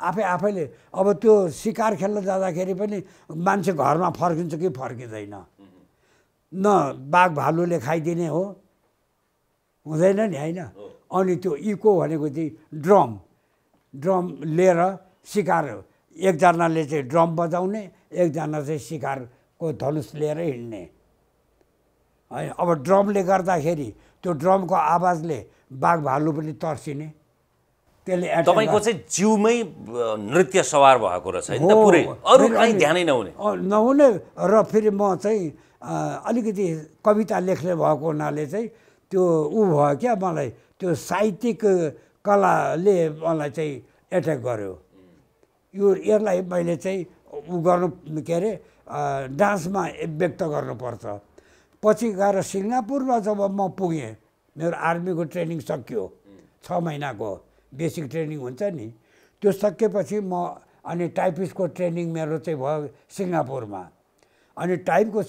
आफैले अब त्यो शिकार खेल्न जाँदाखेरि पनि मान्छे घरमा फर्किन्छ कि फर्किँदैन, न बाघ भालुले खाइदिने हो, हुँदैन नि होइन। अनि त्यो इको भनेको चाहिँ ड्रम लिएर शिकार, एकजनाले चाहिँ ड्रम बजाउने, एकजना चाहिँ शिकारको धनुष लिएर हिँड्ने होइन। अब ड्रमले गर्दाखेरि त्यो ड्रमको आवाजले बाघ भालु पनि तर्सिने। त्यसले तपाईको चाहिँ जिउमै नृत्य सवार भएको रहेछ नि त, पुरै अरु कतै ध्यानै नहुने। र फेरि म चाहिँ अलिकति कविता लेख्ने भएको हुनाले चाहिँ त्यो भयो क्या, मलाई त्यो साहित्यिक कलाले मलाई चाहिँ एट्याक गर्यो। यसलाई मैले चाहिँ के अरे डान्समा व्यक्त गर्नुपर्छ। पछि गएर सिङ्गापुरमा जब म पुगेँ, मेरो आर्मीको ट्रेनिङ सकियो, 6 महिनाको बेसिक ट्रेनिङ हुन्छ नि, त्यो सकेपछि म अनि टाइपिस्टको ट्रेनिङ मेरो चाहिँ भयो सिङ्गापुरमा। अनि टाइपको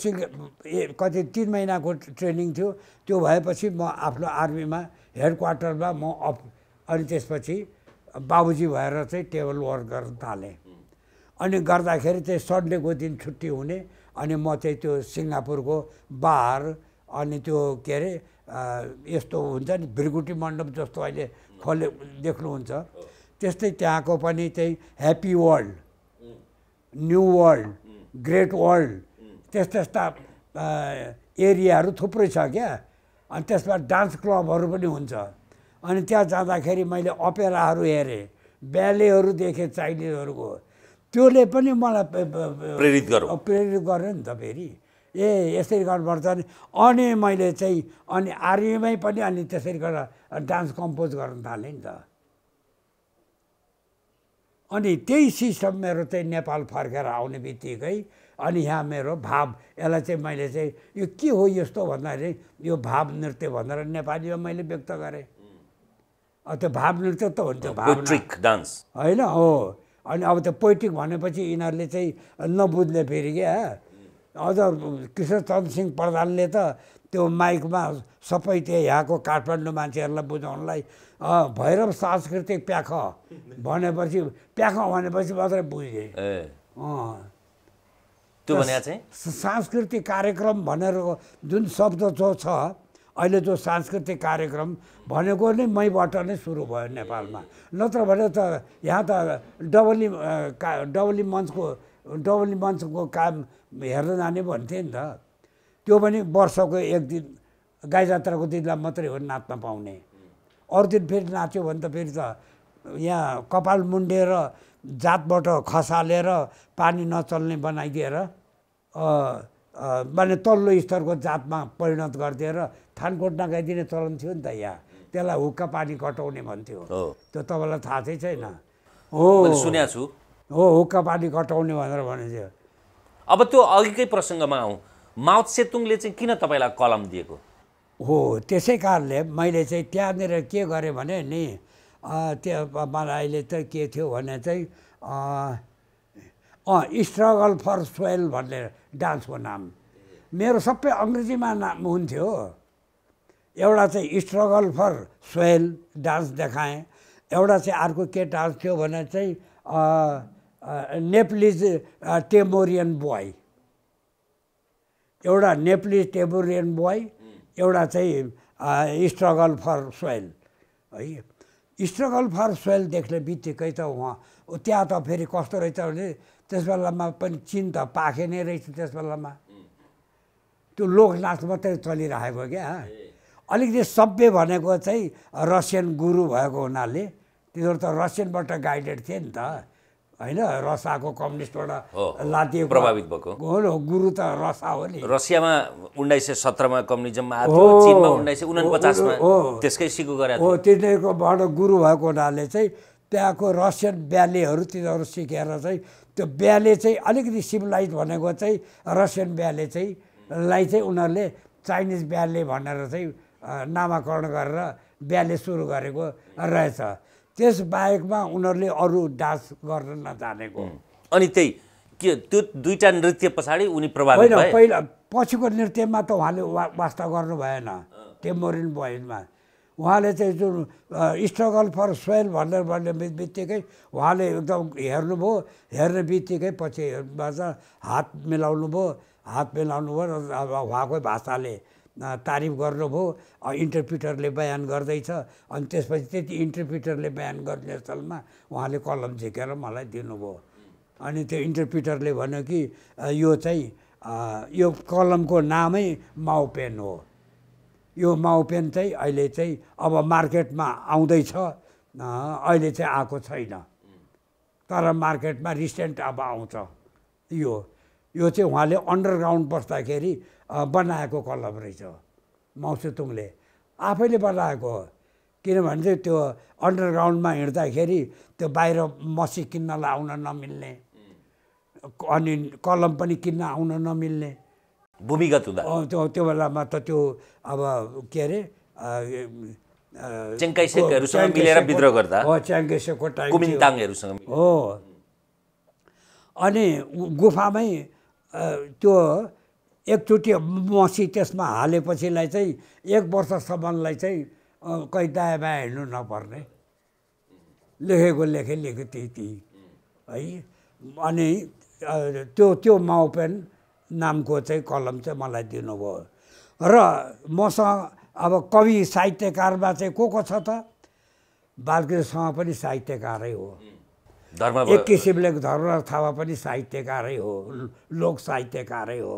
कति 3 महिनाको ट्रेनिङ थियो। त्यो भएपछि म आफ्नो आर्मीमा हेड क्वार्टरमा म अफ, अनि त्यसपछि बाबुजी भएर चाहिँ टेबल वर्क गर्न थालेँ। अनि गर्दाखेरि चाहिँ सन्डेको दिन छुट्टी हुने, अनि म चाहिँ त्यो सिङ्गापुरको बार अनि त्यो के अरे यस्तो हुन्छ नि भृगुटी मण्डप जस्तो अहिले खोले देख्नुहुन्छ, त्यस्तै त्यहाँको पनि चाहिँ happy world, new world, great world, त्यस्ता एरियाहरू थुप्रै छ क्या। अनि त्यसमा डान्स क्लबहरू पनि हुन्छ। अनि त्यहाँ जाँदाखेरि मैले अपेराहरू हेरेँ, ब्यालेहरू देखेँ चाइनिजहरूको, त्यसले पनि मलाई प्रेरित गर्यो नि त। फेरि ए यसरी गर्नुपर्छ नि। अनि मैले चाहिँ अनि आर्मीमै पनि अनि त्यसरी गरेर डान्स कम्पोज गर्न थालेँ नि त। अनि त्यही सिस्टम मेरो चाहिँ नेपाल फर्केर आउने बित्तिकै अनि यहाँ मेरो भाव, यसलाई चाहिँ मैले चाहिँ यो के हो यस्तो भन्दाखेरि यो भाव नृत्य भनेर नेपालीमा मैले व्यक्त गरेँ। त्यो भाव नृत्य त हुन्थ्यो, भाव ट्रिक डान्स होइन हो। अनि अब त पोइटिक भनेपछि यिनीहरूले चाहिँ नबुझ्ने फेरि क्या। अझ कृष्ण चन्द्र सिंह प्रधानले त त्यो माइकमा सबै त्यो यहाँको काठमाडौँ मान्छेहरूलाई बुझाउनलाई भैरव सांस्कृतिक प्याख भनेपछि मात्रै बुझे। त्यो भने चाहिँ सांस्कृतिक कार्यक्रम भनेर जुन शब्द जो छ अहिले जो सांस्कृतिक कार्यक्रम भनेको नै मईबाट नै सुरु भयो नेपालमा, नत्र भने त यहाँ त डबली मञ्चको काम हेर्न जाने भन्थे नि त। त्यो पनि वर्षको एक दिन गाई जात्राको दिनलाई मात्रै हो नाच्न पाउने, अरू दिन फेरि नाच्यो भने त फेरि त यहाँ कपाल मुन्डेर जातबाट खसालेर पानी नचल्ने बनाइदिएर माने तल्लो स्तरको जातमा परिणत गरिदिएर थानकोट नगाइदिने चलन थियो नि त। यहाँ त्यसलाई हुक्का पानी कटाउने भन्थ्यो, त्यो तपाईँलाई थाहा चाहिँ छैन। हो सुनेको छु, हो हुक्का पानी कटाउने भनेर भनेको। अब त्यो अघिकै प्रसङ्गमा आउँ, माओ सेतुङले चाहिँ किन तपाईँलाई कलम दिएको हो? त्यसै कारणले मैले चाहिँ त्यहाँनिर के गरेँ भने नि त्यो मलाई अहिले त के थियो भने चाहिँ स्ट्रगल फर सोइल भन्ने डान्सको नाम मेरो सबै अङ्ग्रेजीमा नाम हुन्थ्यो। एउटा चाहिँ स्ट्रगल फर सोइल डान्स देखाएँ, एउटा चाहिँ अर्को के डान्स थियो भने चाहिँ नेप्लिज टेमोरियन बोय, एउटा नेप्लिज टेमोरियन बोय, एउटा चाहिँ स्ट्रगल फर सोइल है। स्ट्रगल फर सोइल देख्ने बित्तिकै त उहाँ त्यहाँ त फेरि कस्तो रहेछ भने त्यस बेलामा पनि चिन त पाके नै रहेछ। त्यस बेलामा त्यो लोकनाच मात्रै चलिरहेको क्या। अलिकति सभ्य भनेको चाहिँ रसियन गुरु भएको हुनाले तिनीहरू त रसियनबाट गाइडेड थिए नि त होइन, रसाको कम्युनिस्टबाट लादिएको प्रभावित भएको हो। गुरु त रसा हो नि। रसियामा 1917 कम्युनिजममा आयो, चिनमा 1949 त्यसकै सिको गरेको हो। तिनीहरूकोबाट गुरु भएको हुनाले चाहिँ त्यहाँको रसियन ब्यालेहरू तिनीहरू सिकेर चाहिँ त्यो ब्याले चाहिँ अलिकति सिभिलाइज भनेको चाहिँ रसियन ब्याले चाहिँ लाई चाहिँ उनीहरूले चाइनिज ब्याले भनेर चाहिँ नामाकरण गरेर ब्याले सुरु गरेको रहेछ। त्यस बाहेकमा उनीहरूले अरू डान्स गर्न नजानेको। अनि त्यही के त्यो दुईटा नृत्य पछाडि उनी प्रभावित भए। पहिला पछिको नृत्यमा त उहाँले वास्ता गर्नु भएन। टेमोरिन बोयमा उहाँले चाहिँ जुन स्ट्रगल फर सोइल भनेर भन्ने बित्तिकै उहाँले एकदम हेर्नुभयो, हेर्ने बित्तिकै पछि हात मिलाउनु भयो। अब उहाँकै भाषाले तारिफ गर्नुभयो, इन्टरप्रिटरले बयान गर्दैछ। अनि त्यसपछि त्यति इन्टरप्रिटरले बयान गर्ने स्थलमा उहाँले कलम झिकेर मलाई दिनुभयो। अनि त्यो इन्टरप्रिटरले भन्यो कि यो चाहिँ यो कलमको नामै माउपेन हो। यो माउपेन चाहिँ अहिले चाहिँ अब मार्केटमा आउँदैछ, अहिले चाहिँ आएको छैन तर मार्केटमा रिसेन्ट अब आउँछ। यो चाहिँ उहाँले अन्डरग्राउन्ड बस्दाखेरि बनाएको कलम रहेछ माउसेतुङले, आफैले बनाएको। किनभने चाहिँ त्यो अन्डरग्राउन्डमा हिँड्दाखेरि त्यो बाहिर मसी किन्नलाई आउन नमिल्ने, अनि कलम पनि किन्न आउन नमिल्ने, भूमिगत हुँदा त्यो बेलामा त त्यो अब के अरे चेङ्काइसेकहरूसँग मिलेर विद्रोह गर्दा चेङ्काइसेकको टाइम कुमिन्ताङहरूसँग हो। अनि गुफामै त्यो एकचोटि मसी त्यसमा हालेपछिलाई चाहिँ एक वर्षसम्मलाई चाहिँ कहीँ दायाँ बायाँ हिँड्नु नपर्ने, लेखेको लेखे त्यति है। अनि त्यो माउपेन नामको चाहिँ कलम चाहिँ मलाई दिनुभयो। र मसँग अब कवि साहित्यकारमा चाहिँ को छ त? बालकृष्णसँग पनि साहित्यकारै हो, एक किसिमले धर्मराज थापा पनि साहित्यकारै हो, लोक साहित्यकारै हो।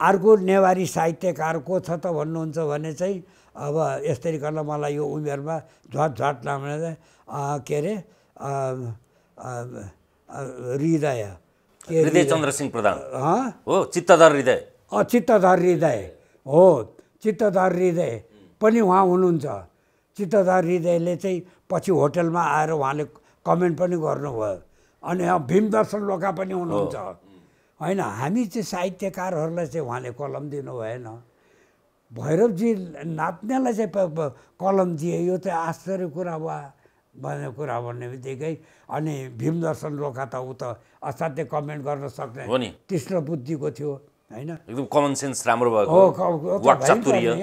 अर्को नेवारी साहित्यकार को छ त भन्नुहुन्छ भने चाहिँ अब यसरी गर्न मलाई यो उमेरमा झटझट नभने के अरे हृदय हृदयचन्द्र सिंह प्रधान हो, चित्तधर हृदय पनि उहाँ हुनुहुन्छ। चित्तधर हृदयले चाहिँ पछि होटलमा आएर उहाँले कमेन्ट पनि गर्नुभयो। अनि भीमदर्शन रोका पनि हुनुहुन्छ होइन। हामी चाहिँ साहित्यकारहरूलाई चाहिँ उहाँले कलम दिनु भएन, भैरवजी नाच्नेलाई चाहिँ कलम दिए। यो चाहिँ आश्चर्य कुरा भयो भन्ने कुरा भन्ने बित्तिकै अनि भीमदर्शन रोका त उ त असाध्यै कमेन्ट गर्न सक्ने तीक्ष्ण बुद्धिको थियो हैन, एकदम कमन सेन्स राम्रो भएको वाक्चातुर्य।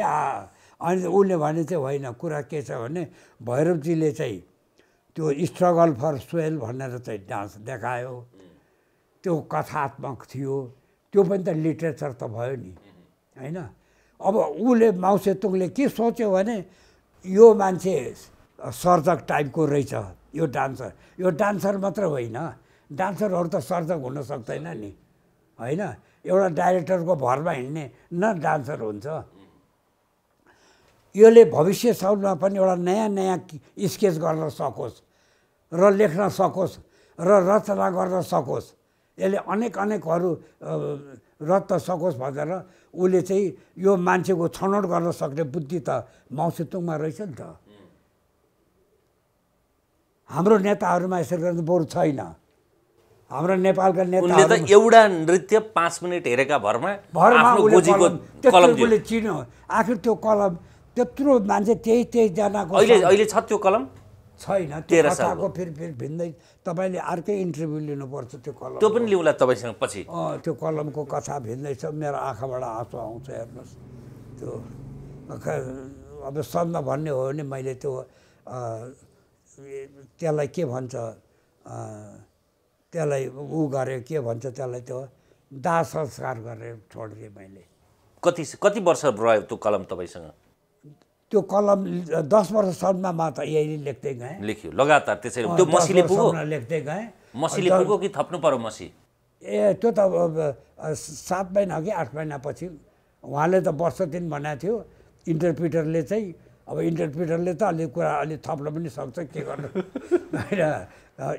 अनि उले भने चाहिँ होइन, कुरा के छ भने भैरवजीले चाहिँ त्यो स्ट्रगल फर सोइल भनेर चाहिँ डान्स देखायो, त्यो कथात्मक थियो, त्यो पनि त लिटरेचर त भयो नि हैन। अब उले माउसेतुङले के सोच्यो भने यो मान्छे सर्जक टाइपको रहेछ यो डान्सर, यो डान्सर मात्र होइन, डान्सरहरु त सर्जक हुन सक्दैन नि हैन, एउटा डाइरेक्टरको भरमा हिँड्ने न डान्सर हुन्छ। यसले भविष्य साउन्डमा पनि एउटा नयाँ नयाँ स्केच गर्न सकोस् र लेख्न सकोस् र रचना गर्न सकोस्, यसले अनेक अनेकहरु रत्न सकोस् भनेर उले चाहिँ यो मान्छेको छनौट गर्न सक्ने बुद्धि त माउसेतुङमा रहेछ नि त। हाम्रो नेताहरुमा यसरी गर्ने बोर छैन, हाम्रो नेपालका नेताहरुले त एउटा नृत्य ५ मिनेट हेरेका भरमा आफ्नो गोजीको कलम चिन्यो, आखिर त्यो कलम त्यत्रो मान्छे २३ जनाको अहिले अहिले छ त्यो कलम छैन, त्यो कथाको फेरि भिन्दै तपाईले अर्कै इन्टरभ्यु लिनुपर्छ त्यो कलम, त्यो पनि लिउँला तपाईसँग पछि। त्यो कलमको कथा भिन्दै छ, मेरो आँखाबाट आँसु आउँछ हेर्नुस्। त्यो अब सन्द भन्ने हो भने मैले त्यो त्यसलाई के भन्छ, त्यसलाई उ गरे के भन्छ, त्यसलाई त्यो दाह संस्कार गरेर छोडेँ मैले। कति कति वर्ष रह्यो त्यो कलम तपाईसँग? त्यो कलम 10 वर्षसम्म म त यही लेख्दै गएँ, लेख्यो लगातार त्यसरी। त्यो मसीले पुगो? लेख्दै गएँ। मसीले पुगो कि थप्नु पर्यो मसी? ए त्यो त 7 महिना कि 8 महिना पछि उहाँले त वर्ष दिन भनेको थियो इन्टरप्रिटरले चाहिँ। अब इन्टरप्रिटरले त अलि कुरा अलि थप्न पनि सक्छ, के गर्नु होइन,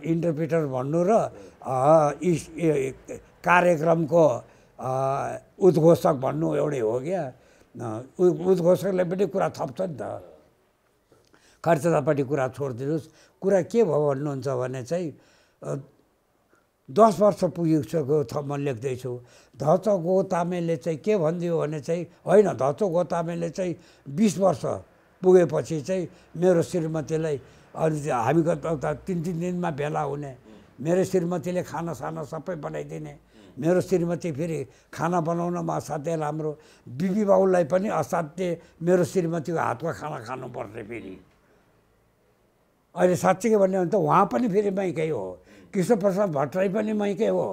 इन्टरप्रिटर भन्नु र कार्यक्रमको उद्घोषक भन्नु एउटै हो क्या। उद्घोषकले पनि कुरा थप्छ नि त, खर्चतापट्टि कुरा छोडिदिनुहोस्। कुरा के भयो भन्नुहुन्छ भने चाहिँ 10 वर्ष पुगिसक्यो म लेख्दैछु। धच गोतामेले चाहिँ के भनिदियो भने चाहिँ होइन, धच गोतामेले चाहिँ 20 वर्ष पुगेपछि चाहिँ मेरो श्रीमतीलाई हामी त 3-3 दिनमा भेला हुने, मेरो श्रीमतीले खानासाना सबै बनाइदिने, मेरो श्रीमती फेरि खाना बनाउनमा असाध्यै राम्रो, बिबी बाउलाई पनि असाध्यै मेरो श्रीमतीको हातको खाना खानुपर्ने। फेरि अहिले साँच्चै के भन्ने हो भने त उहाँ पनि फेरि मैकै हो, कृष्णप्रसाद भटराई पनि मैकै हो।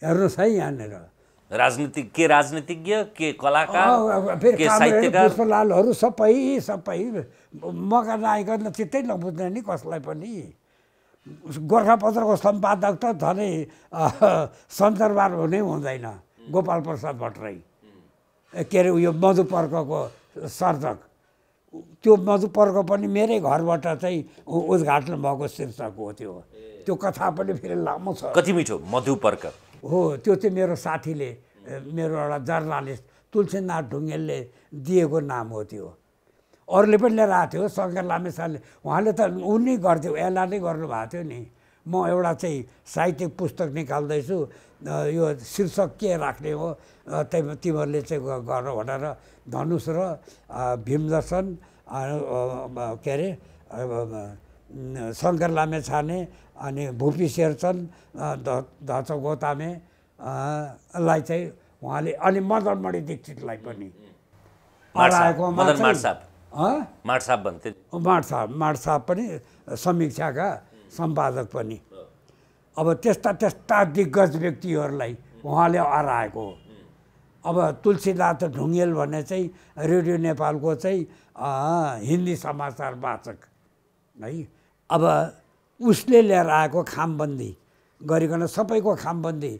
हेर्नुहोस् है यहाँनिर राजनीतिक के राजनीतिज्ञ के कलाकार के साहित्यकार पुष्पलालहरु सबै सबै मका नायकहरुले चित्तै नबुझ्ने नि कसलाई पनि। गोर्खापत्रको सम्पादक त झनै सञ्चारवार हुनै हुँदैन गोपालप्रसाद भटराई, के अरे यो मधुपर्कको सर्जक, त्यो मधुपर्क पनि मेरै घरबाट चाहिँ उद्घाटन भएको शीर्षक हो त्यो। त्यो कथा पनि फेरि लामो छ, कति मिठो मधुपर्क हो। त्यो चाहिँ मेरो साथीले, मेरो एउटा जर्नालिस्ट तुलसीनाथ ढुङ्गेलले दिएको नाम हो त्यो। अरूले पनि लिएर आएको थियो, शंकर लामिछाने उहाँले त उनी गर्थ्यो, एला नै गर्नुभएको थियो नि। म एउटा चाहिँ साहित्यिक पुस्तक निकाल्दैछु, यो शीर्षक के राख्ने हो तिमीहरूले चाहिँ गर भनेर धनुष र भीमदर्शन के अरे शंकर लामिछाने अनि भूपी शेरचन्द धच गोतामेलाई चाहिँ उहाँले, अनि मदनमणि दीक्षितलाई पनि माडसाहब पनि समीक्षाका सम्पादक पनि। अब त्यस्ता त्यस्ता दिग्गज व्यक्तिहरूलाई उहाँले हराएको। अब तुलसीनाथ ढुङ्गेल भन्ने चाहिँ रेडियो नेपालको चाहिँ हिन्दी समाचार वाचक है। अब उसले लिएर आएको खामबन्दी गरिकन सबैको खामबन्दी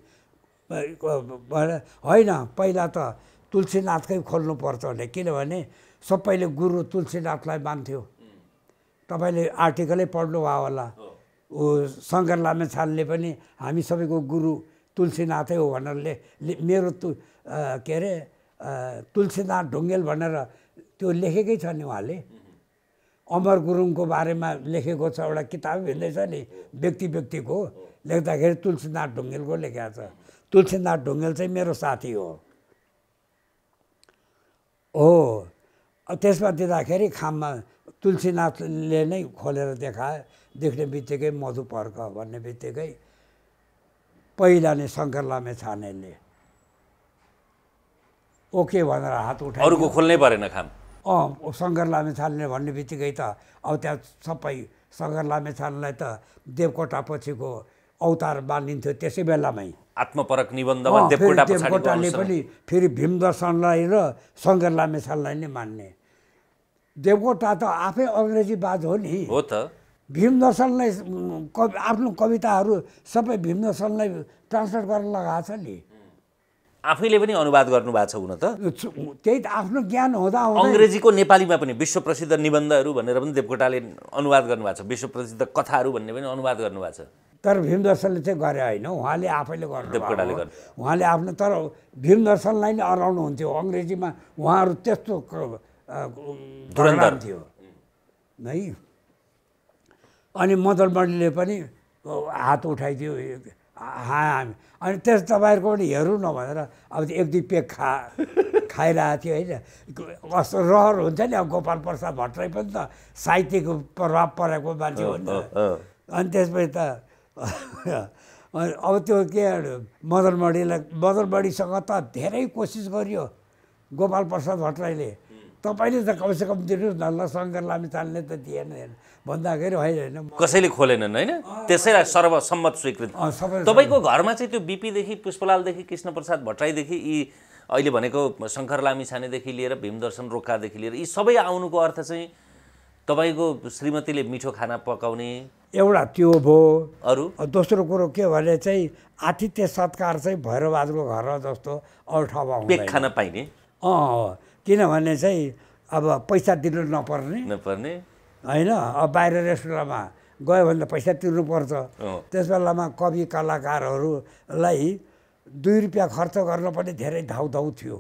होइन, पहिला त तुलसीनाथकै खोल्नुपर्छ भने, किनभने सबैले गुरु तुलसीनाथलाई मान्थ्यो। तपाईँले आर्टिकलै पढ्नुभयो होला, ऊ शंकर लामिछानेले पनि हामी सबैको गुरु तुलसीनाथै हो भनेर मेरो के अरे तुलसीनाथ ढुङ्गेल भनेर त्यो लेखेकै छ नि उहाँले। अमर गुरुङको बारेमा लेखेको छ एउटा किताब हिँड्दैछ नि, व्यक्ति व्यक्तिको लेख्दाखेरि तुलसीनाथ ढुङ्गेलको लेखेको छ। तुलसीनाथ ढुङ्गेल चाहिँ मेरो साथी हो। त्यसमा दिँदाखेरि खाममा तुलसीनाथले नै खोलेर देखाए। देख्ने बित्तिकै मधुपर्क भन्ने बित्तिकै पहिला नै शंकर लामिछानेले ओके भनेर हात उठाए, अरूको खोल्नै परेन खाम। शंकर लामिछाने भन्ने बित्तिकै त अब त्यहाँ सबै शंकर लामिछानेलाई त देवकोटा पछिको अवतार मानिन्थ्यो त्यसै बेलामै। आत्मपरक निबन्धमा देवकोटाले पनि फेरि भीमदर्शनलाई र शंकर लामिछानेलाई नै मान्ने। देवकोटा त आफै अङ्ग्रेजीवाद हो नि, हो त। भीमदर्शनलाई आफ्नो कविताहरू सबै भीमदर्शनलाई ट्रान्सलेट गर्न लगाएको छ नि, आफैले पनि अनुवाद गर्नुभएको छ हुन त। त्यही त, आफ्नो ज्ञान हुँदा अङ्ग्रेजीको नेपालीमा पनि विश्व प्रसिद्ध निबन्धहरू भनेर पनि देवकोटाले अनुवाद गर्नुभएको छ, विश्व प्रसिद्ध कथाहरू भन्ने पनि अनुवाद गर्नुभएको छ। तर भीमदर्शनले चाहिँ गरे होइन, उहाँले आफैले गर्नु, देवकोटाले गर्नु, उहाँले आफ्नो। तर भीमदर्शनलाई नै अराउनु हुन्थ्यो अङ्ग्रेजीमा, उहाँहरू त्यस्तो धुरन्धर थियो नै। अनि मदन मणिले पनि हात उठाइदियो, हामी। अनि त्यस तपाईँहरूको पनि हेरौँ न भनेर अब एक दुई पेक खाइरहेको थियो होइन। कस्तो रहर हुन्छ नि, अब गोपालप्रसाद भटराई पनि त साहित्यको प्रभाव परेको मान्छे हो नि। अनि त्यसपछि त अब त्यो के मदन मणिसँग त धेरै कोसिस गरियो गोपालप्रसाद भटराईले, तपाईँले त कमसेकम दिनुहोस् न ल। शंकर लामिछानेले त दिएन भन्दाखेरि होइन, कसैले खोलेनन् होइन, त्यसैलाई सर्वसम्मत स्वीकृत। तपाईँको घरमा चाहिँ त्यो बिपीदेखि पुष्पलालदेखि कृष्णप्रसाद भटराईदेखि यी अहिले भनेको शंकर लामिछानेदेखि लिएर भीमदर्शन रोकादेखि लिएर यी सबै आउनुको अर्थ चाहिँ तपाईँको श्रीमतीले मिठो खाना पकाउने एउटा त्यो भयो। अरू दोस्रो कुरो के भने चाहिँ आतिथ्य सत्कार चाहिँ भैरव बहादुरको घर जस्तो अरू ठाउँमा हुँदैन, खाना पाइने। किनभने चाहिँ अब पैसा दिनु नपर्ने होइन। अब बाहिर रेस्टुरेन्टमा गयो भने त पैसा तिर्नुपर्छ, त्यस बेलामा कवि कलाकारहरूलाई 2 रुपियाँ खर्च गर्न पनि धेरै धाउधाउ थियो।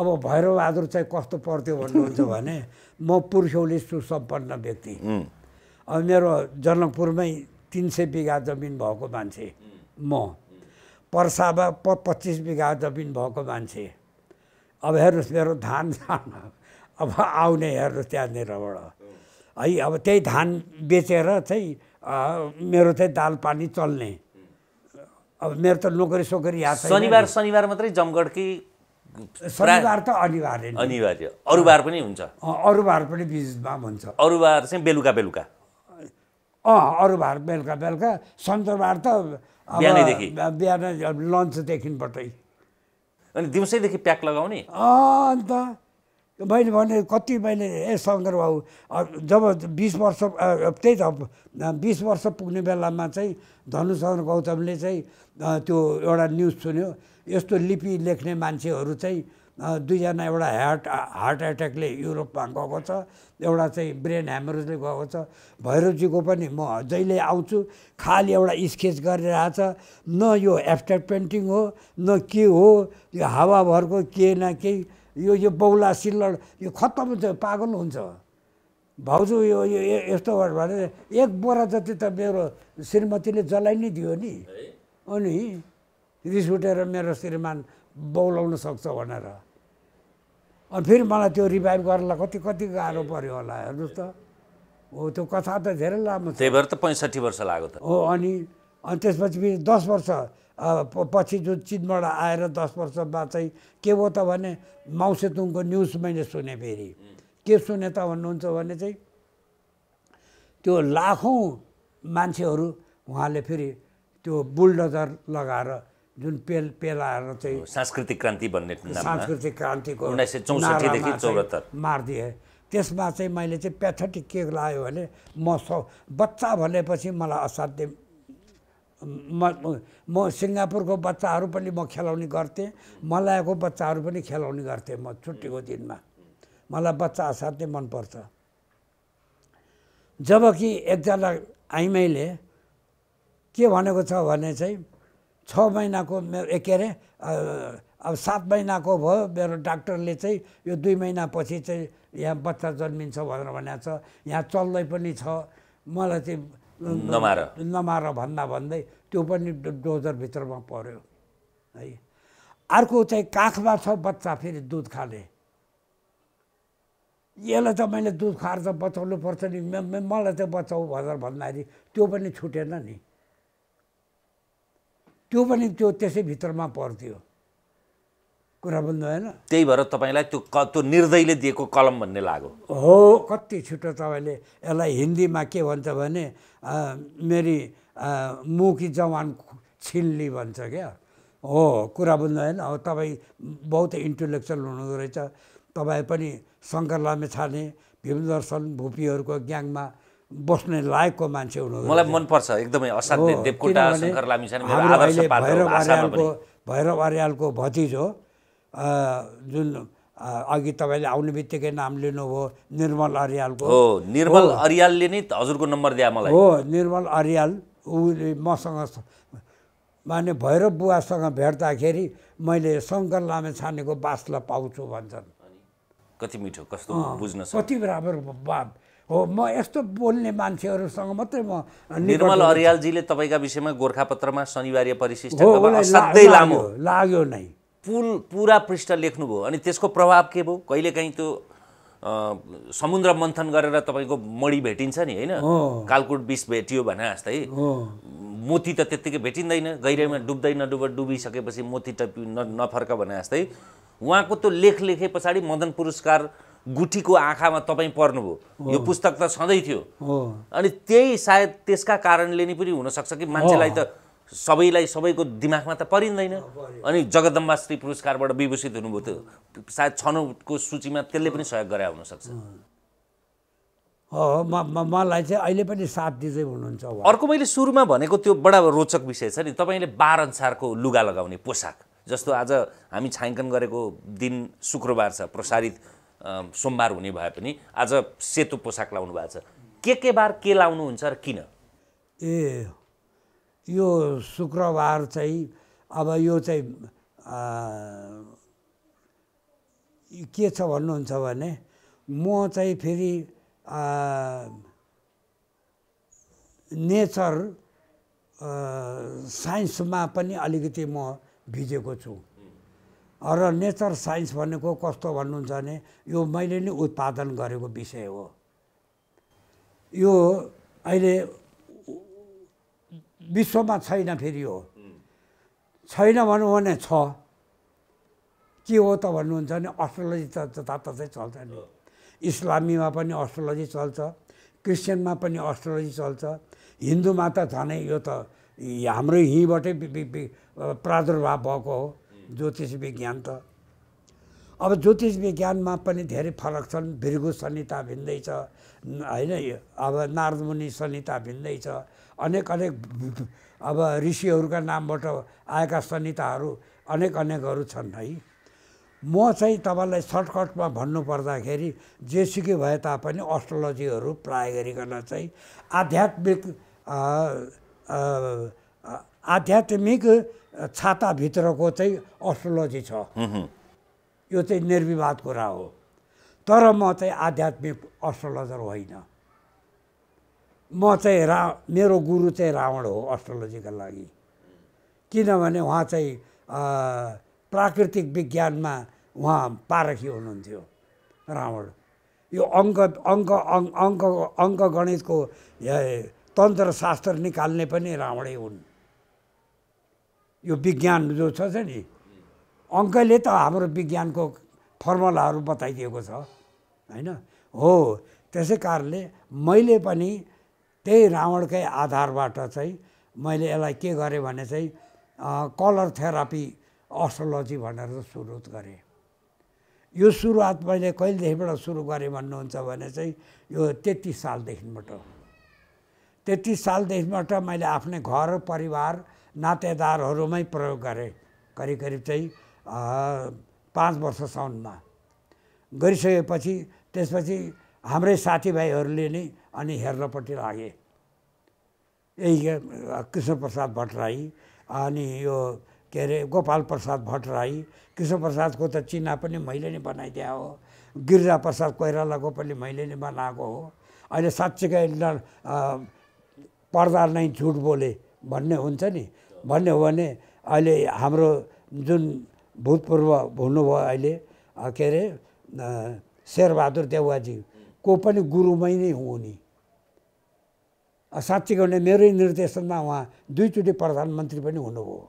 अब भैरव बहादुर चाहिँ कस्तो पर्थ्यो भन्नुहुन्छ भने, म पुर्ख्यौली सुसम्पन्न व्यक्ति, अब मेरो जनकपुरमै 300 बिघा जमिन भएको मान्छे, म पर्सामा 25 बिघा जमिन भएको मान्छे। अब हेर्नुहोस् मेरो धान अब आउने हेर्नुहोस् त्यहाँनिरबाट है। अब त्यही धान बेचेर चाहिँ मेरो चाहिँ दाल पानी चल्ने। अब मेरो त नोकरी सोकरी याद छैन। शनिबार मात्रै जमघटकी, शनिबार त अनिवार्य, अरू बार पनि हुन्छ, अरू बार पनि बिचमा हुन्छ। अरू बार चाहिँ बेलुका, अरू बार बेलुका, शनिबार त बिहान लन्चदेखिबाटै। अनि दिउँसैदेखि प्याक लगाउने। अन्त मैले भने मैले शङ्कर बाबु जब 20 वर्ष त्यही त 20 वर्ष पुग्ने बेलामा चाहिँ धनुशरण गौतमले चाहिँ त्यो एउटा न्युज सुन्यो, यस्तो लिपि लेख्ने मान्छेहरू चाहिँ 2जना एउटा हार्ट एट्याकले युरोपमा गएको छ, एउटा चाहिँ ब्रेन ह्यामरेजले गएको छ। भैरवजीको पनि म जहिले आउँछु खालि एउटा स्केच गरिरहेछ, न यो एब्स्ट्र्याक्ट पेन्टिङ हो न के हो, यो हावाभरको केही न केही, यो बौला सिल्लड, यो खत्तम हुन्छ, पागल हुन्छ भाउजू, यो यस्तो भनेर 1 बोरा जति त मेरो श्रीमतीले जलाइ नै दियो नि। अनि रिस उठेर मेरो श्रीमान बौलाउन सक्छ भनेर। अनि फेरि मलाई त्यो रिभाइभ गर्नलाई कति गाह्रो पऱ्यो होला हेर्नुहोस् त। हो त्यो कथा त धेरै लामो छ, त्यही भएर त 65 वर्ष लाग्यो त। हो अनि त्यसपछि फेरि 10 वर्ष पछि जो चिनबाट आएर 10 वर्षमा चाहिँ के भयो त भने माउसेतुङको न्युज मैले सुने। फेरि के सुने त भन्नुहुन्छ भने चाहिँ त्यो लाखौँ मान्छेहरू उहाँले फेरि त्यो बुलडोजर लगाएर जुन पेलाएर चाहिँ सांस्कृतिक क्रान्ति भन्ने सांस्कृतिक क्रान्तिको 1964 देखि 1974 मारिदिए। त्यसमा चाहिँ मैले चाहिँ प्याथेटिक के लाग्यो भने म बच्चा भनेपछि मलाई असाध्य, म सिङ्गापुरको बच्चाहरू पनि म खेलाउने गर्थेँ, मलायको बच्चाहरू पनि खेलाउने गर्थेँ। म छुट्टीको दिनमा मलाई बच्चा असाध्यै मनपर्छ। जबकि एकजना आइमाईले के भनेको छ भने चाहिँ 6 महिनाको मेरो के अरे अब 7 महिनाको भयो मेरो डाक्टरले चाहिँ यो 2 महिनापछि चाहिँ यहाँ बच्चा जन्मिन्छ भनेर भनेको छ, यहाँ चल्दै पनि छ। मलाई चाहिँ नमार भन्दै त्यो पनि डोजरभित्रमा पर्यो है। अर्को चाहिँ काखमा छ बच्चा फेरि दुध खाने, यसलाई त मैले दूध खाएर त बचाउनु पर्छ नि, मलाई त बचाऊ भनेर भन्दाखेरि त्यो पनि छुटेन नि, त्यो पनि त्यो त्यसै भित्रमा पर्थ्यो। कुरा बुझ्नु भएन? त्यही भएर तपाईलाई त्यो निर्दयले दिएको कलम भन्ने लाग्यो हो। कति छिटो तपाईले यसलाई हिन्दीमा के भन्छ भने मेरी मुँह की जवान छीन ली भन्छ क्या हो। कुरा बुझ्नु भएन? अब तपाईँ बहुत इन्टेलेक्चुअल हुनुहुँदो रहेछ। तपाईँ पनि शंकर लामिछाने भीमदर्शन भूपीहरूको ग्याङमा बस्ने लायकको मान्छे हुनुहुन्छ। मलाई मनपर्छ एकदमै। असाध्यै देवकोटा शंकर लामिछाने मेरो आदर्श पात्र। भैरव अरियलको भतिजो जुन अघि तपाईले आउने बित्तिकै नाम लिनुभयो निर्मल अरियलको। हो, निर्मल अरियलले नै हजुरको नम्बर दिए मलाई। हो, निर्मल अरियल उले मसँग माने भैरव बुवासँग भेट्दाखेरि मैले शंकर लामिछानेको बास्ला पाउँछु भन्छन्। कति मिठो, कस्तो बुझ्न सक्छ, कति बराबर बाब हो। म यस्तो बोल्ने मान्छेहरुसँग मात्रै म। निर्मल अरियलजीले तपाईका विषयमा गोरखापत्रमा शनिबारीय परिशिष्ट तपाईँ असाध्यै लामो लाग्यो नै पुरा पृष्ठ लेख्नुभयो। अनि त्यसको प्रभाव के भयो? कहिलेकाहीँ त्यो समुद्र मन्थन गरेर तपाईको मडी भेटिन्छ नि हैन? कालकुट बीच भेटियो भने जस्तै मोती त त्यतिकै भेटिँदैन, गहिराइमा डुब्दैन, डुबिसकेपछि मोती टपी नफर्क भने जस्तै। उहाँको त्यो लेख लेखे पछाडि मदन पुरस्कार गुठीको आँखामा तपाईँ पर्नुभयो। यो पुस्तक त सधैँ थियो। अनि त्यही सायद त्यसका कारणले नि पनि हुनसक्छ कि मान्छेलाई त सबैलाई सबैको दिमागमा त परिँदैन। अनि जगदम्बा श्री पुरस्कारबाट विभूषित हुनुभयो। त्यो सायद छनौटको सूचीमा त्यसले पनि सहयोग गरे हुनसक्छ। मलाई चाहिँ अहिले पनि साथ दिँदै हुनुहुन्छ। अर्को मैले सुरुमा भनेको त्यो बडा रोचक विषय छ नि, तपाईँले बार अनुसारको लुगा लगाउने पोसाक। जस्तो आज हामी छायाङ्कन गरेको दिन शुक्रबार छ, प्रसारित सोमबार हुने भए पनि आज सेतो पोसाक लाउनु भएको छ। के बार के लाउनुहुन्छ र किन? ए, यो शुक्रबार चाहिँ अब यो चाहिँ के छ भन्नुहुन्छ भने म चाहिँ फेरि नेचर साइन्समा पनि अलिकति म भिजेको छु। र नेचर साइन्स भनेको कस्तो भन्नुहुन्छ भने यो मैले नै उत्पादन गरेको विषय हो। यो अहिले विश्वमा छैन, फेरि हो छैन भनौँ भने छ। के हो त भन्नुहुन्छ भने एस्ट्रोलोजी त जताततै चल्छ नि। इस्लामीमा पनि एस्ट्रोलोजी चल्छ, क्रिस्चियनमा पनि एस्ट्रोलोजी चल्छ, हिन्दूमा त झनै यो त हाम्रो यहीँबाटै प्रादुर्भाव भएको हो ज्योतिष विज्ञान त। अब ज्योतिष विज्ञानमा पनि धेरै फरक छन्। भृगु संहिता भिन्दै छ हैन, अब नारद मुनि संहिता भिन्दै छ। अनेक अनेक अब ऋषिहरूका नामबाट आएका संहिताहरू अनेक अनेकहरू छन् है। म चाहिँ तपाईलाई सर्टकटमा भन्नुपर्दाखेरि जेसुकै भए तापनि एस्ट्रोलोजीहरू प्राय गरिकन चाहिँ आध्यात्मिक आध्यात्मिक छाताभित्रको चाहिँ एस्ट्रोलोजी छ। यो चाहिँ निर्विवाद कुरा हो। तर म चाहिँ आध्यात्मिक एस्ट्रोलोजर होइन। म चाहिँ मेरो गुरु चाहिँ रावण हो एस्ट्रोलोजीका लागि। किनभने उहाँ चाहिँ प्राकृतिक विज्ञानमा उहाँ पारखी हुनुहुन्थ्यो रावण। यो अङ्क अङ्क अङ्क अङ्क गणितको तन्त्र शास्त्र निकाल्ने पनि रावणै हुन्। यो विज्ञान जो छ नि, अङ्कले त हाम्रो विज्ञानको फर्मुलाहरू बताइदिएको छ हैन? हो, त्यसै कारणले मैले पनि त्यही रावणकै आधारबाट चाहिँ मैले यसलाई के गरेँ भने चाहिँ कलर थेरापी एस्ट्रोलोजी भनेर सुरुवात गरेँ। यो सुरुवात मैले कहिलेदेखिबाट सुरु गरेँ भन्नुहुन्छ भने चाहिँ यो 33 सालदेखिबाट 33 सालदेखिबाट मैले आफ्नै घर परिवार नातेदारहरूमै प्रयोग गरेँ। करिब करिब चाहिँ 5 वर्षसम्ममा गरिसकेपछि त्यसपछि हाम्रै साथीभाइहरूले नै अनि हेर्नपट्टि लागे। यही कृष्णप्रसाद भटराई अनि यो के अरे गोपालप्रसाद भटराई। कृष्णप्रसादको त चिना पनि मैले नै बनाइदिया हो, गिरिजाप्रसाद कोइरालाको पनि मैले नै बनाएको हो। अहिले साँच्चीकै पर्दा नै झुट बोले भन्ने हुन्छ नि, भन्ने हो भने अहिले हाम्रो जुन भूतपूर्व हुनुभयो अहिले के अरे शेरबहादुर देउवाजी को पनि गुरुमै नै हुने। साँच्चै गर्ने मेरै निर्देशनमा उहाँ दुईचोटि प्रधानमन्त्री पनि हुनुभयो।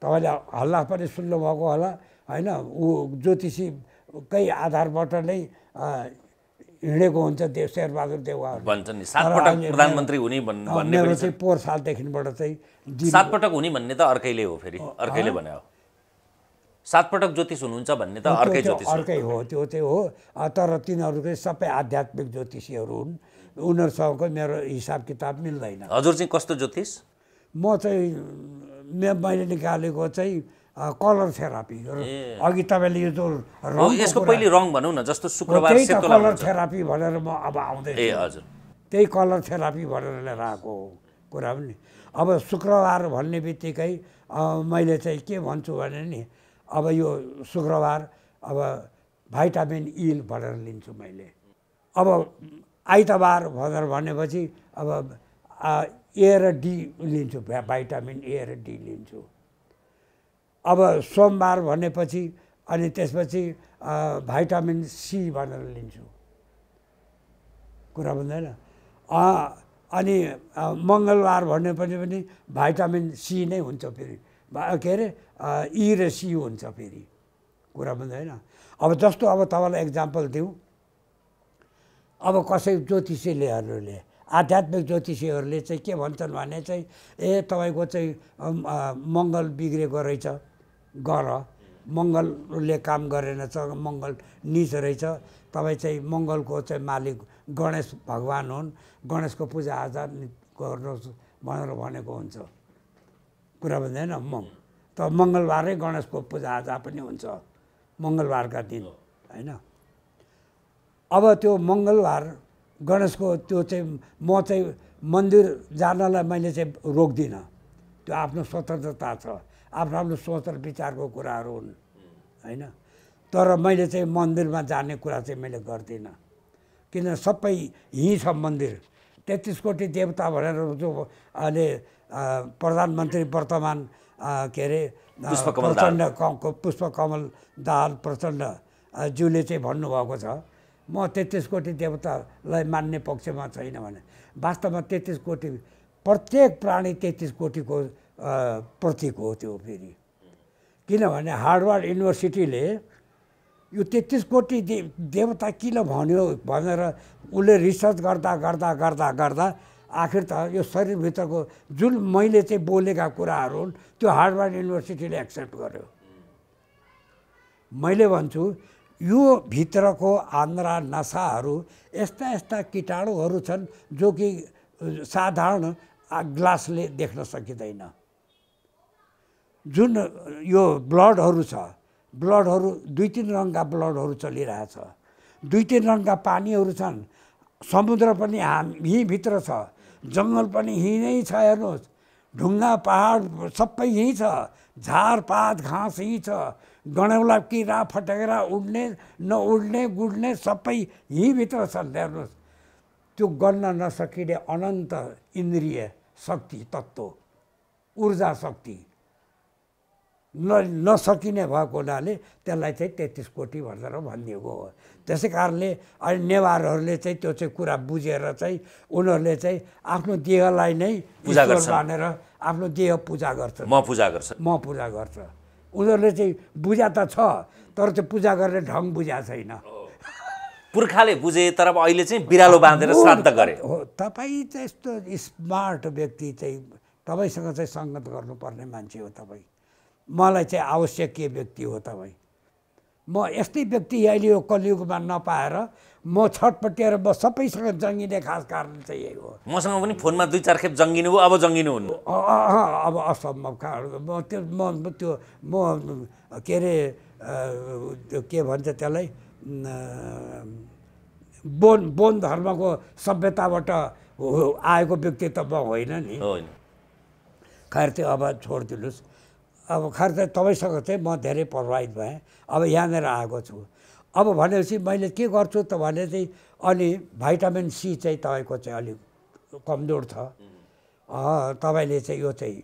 तपाईले हल्ला पनि सुन्नुभएको होला हैन, ऊ ज्योतिषीकै आधारबाट नै हिँडेको हुन्छ देव शेरबहादुर देउवा भन्छन् नि। 7 पटक प्रधानमन्त्री हुने भन्ने पनि छ। 4 सालदेखिबाट चाहिँ 7 पटक हुने भन्ने त अर्कैले हो, फेरि अर्कैले भन्यो 7 पटक ज्योतिष हुनुहुन्छ भन्ने त अर्कै ज्योतिष अर्कै हो, त्यो चाहिँ हो। तर तिनीहरुकै सबै आध्यात्मिक ज्योतिषीहरु हुन्, उनीहरुसँगको मेरो हिसाब किताब मिल्दैन। हजुर चाहिँ कस्तो ज्योतिष? म चाहिँ मैले निकालेको चाहिँ कलर थेरापी। अघि तपाईले यो जो यसको पहिले रङ भनौ न, जस्तो शुक्रबार सेतो कलर थेरापी भनेर म अब आउँदै ए हजुर त्यही कलर थेरापी भनेर लिएर आएको कुरा हो नि। अब शुक्रबार भन्ने बित्तिकै मैले चाहिँ के भन्छु भने नि, अब यो शुक्रबार अब भाइटामिन ई भनेर लिन्छु मैले। अब आइतबार भनेर भनेपछि अब ए र डी लिन्छु, भाइटामिन ए र डी लिन्छु। अब सोमबार भनेपछि अनि त्यसपछि भाइटामिन सी भनेर लिन्छु। कुरा बुझ्दैन? अनि मङ्गलबार भनेपछि पनि भाइटामिन सी नै हुन्छ, फेरि के अरे ई र सी हुन्छ फेरि। कुरा बुझ्दैन? अब जस्तो अब तपाईँलाई एक्जाम्पल दिउँ, अब कसै ज्योतिषीहरूले आध्यात्मिक ज्योतिषीहरूले चाहिँ के भन्छन् भने चाहिँ ए तपाईँको चाहिँ मङ्गल बिग्रेको रहेछ, ग्रह मङ्गलले काम गरेनछ, मङ्गल नीच रहेछ, तपाईँ चाहिँ मङ्गलको चाहिँ मालिक गणेश भगवान हुन्, गणेशको पूजाआजा गर्नुहोस् भनेर भनेको हुन्छ। कुरा बुझ्दैन? त मङ्गलबारै गणेशको पूजाआजा पनि हुन्छ मङ्गलबारका दिन हैन। अब त्यो मङ्गलबार गणेशको त्यो चाहिँ म चाहिँ मन्दिर जानलाई मैले चाहिँ रोक्दिनँ, त्यो आफ्नो स्वतन्त्रता छ, आफ्नो आफ्नो सोच र विचारको कुराहरू हुन् हैन। तर मैले चाहिँ मन्दिरमा जाने कुरा चाहिँ मैले गर्दिनँ, किन सबै यहीँ छ मन्दिर। 33 कोटी देवता भनेर जो अहिले प्रधानमन्त्री वर्तमान के अरे प्रचण्डको पुष्पकमल दाहाल प्रचण्ड ज्यूले चाहिँ भन्नुभएको छ, म 33 कोटी देवतालाई मान्ने पक्षमा छैन भने। वास्तवमा 33 कोटी प्रत्येक प्राणी 33 कोटीको प्रतीक हो त्यो फेरि। किनभने हार्वर्ड युनिभर्सिटीले यो 33 कोटी देवता किन भन्यो भनेर उसले रिसर्च गर्दा गर्दा गर्दा गर्दा आखिर त यो शरीरभित्रको जुन मैले चाहिँ बोलेका कुराहरू हुन् त्यो हार्वर्ड युनिभर्सिटीले एक्सेप्ट गर्यो। मैले भन्छु यो भित्रको आन्द्रा नसाहरू यस्ता यस्ता कीटाणुहरू छन् जो कि साधारण ग्लासले देख्न सकिँदैन। जुन यो ब्लडहरू छ, ब्लडहरू 2-3 रङका ब्लडहरू चलिरहेछ, 2-3 रङका पानीहरू छन्, समुद्र पनि यहीँ भित्र छ, जङ्गल पनि यहीँ नै छ, हेर्नुहोस् ढुङ्गा पहाड सबै यहीँ छ, झारपात घाँस यहीँ छ, गणौला किरा फटेरा उड्ने नउड्ने गुड्ने सबै यहीँ भित्र छन्। हेर्नुहोस् त्यो गर्न नसकिने अनन्त इन्द्रिय शक्ति तत्त्व ऊर्जा शक्ति नसकिने भएको हुनाले त्यसलाई चाहिँ 33 कोटी भनेर भनिएको हो। त्यसै कारणले अनि नेवारहरूले चाहिँ त्यो चाहिँ कुरा बुझेर चाहिँ उनीहरूले चाहिँ आफ्नो देहलाई नै पूजा गर्छ भनेर आफ्नो देह पूजा गर्छ, म पूजा गर्छ। उनीहरूले चाहिँ बुझा त छ तर त्यो पूजा गर्ने ढङ्ग बुझा छैन। पुर्खाले बुझे तर अब अहिले चाहिँ बिरालो बाँधेर श्राद्ध गरे हो। तपाईँ त्यस्तो स्मार्ट व्यक्ति चाहिँ तपाईँसँग चाहिँ सङ्गत गर्नुपर्ने मान्छे हो। तपाईँ मलाई चाहिँ आवश्यक के व्यक्ति हो तपाईँ? म यस्तै व्यक्ति अहिले यो कलियुगमा नपाएर म छटपटिएर म सबैसँग जङ्गिने खास कारण चाहिँ यही हो। मसँग पनि फोनमा 2-4 खेप जङ्गिनु हो, अब जङ्गिनुहुन्न। अब असम्भव के अरे के भन्छ त्यसलाई, बोन धर्मको सभ्यताबाट आएको व्यक्ति त म होइन नि। खैर त्यो अब छोडिदिनुहोस्। अब खर्च तपाईसँग चाहिँ म धेरै प्रभावित भएँ। अब यहाँनिर आएको छु। अब भनेपछि मैले के गर्छु त भने चाहिँ अनि भाइटामिन सी चाहिँ तपाईँको चाहिँ अलिक कमजोर छ, तपाईँले चाहिँ यो चाहिँ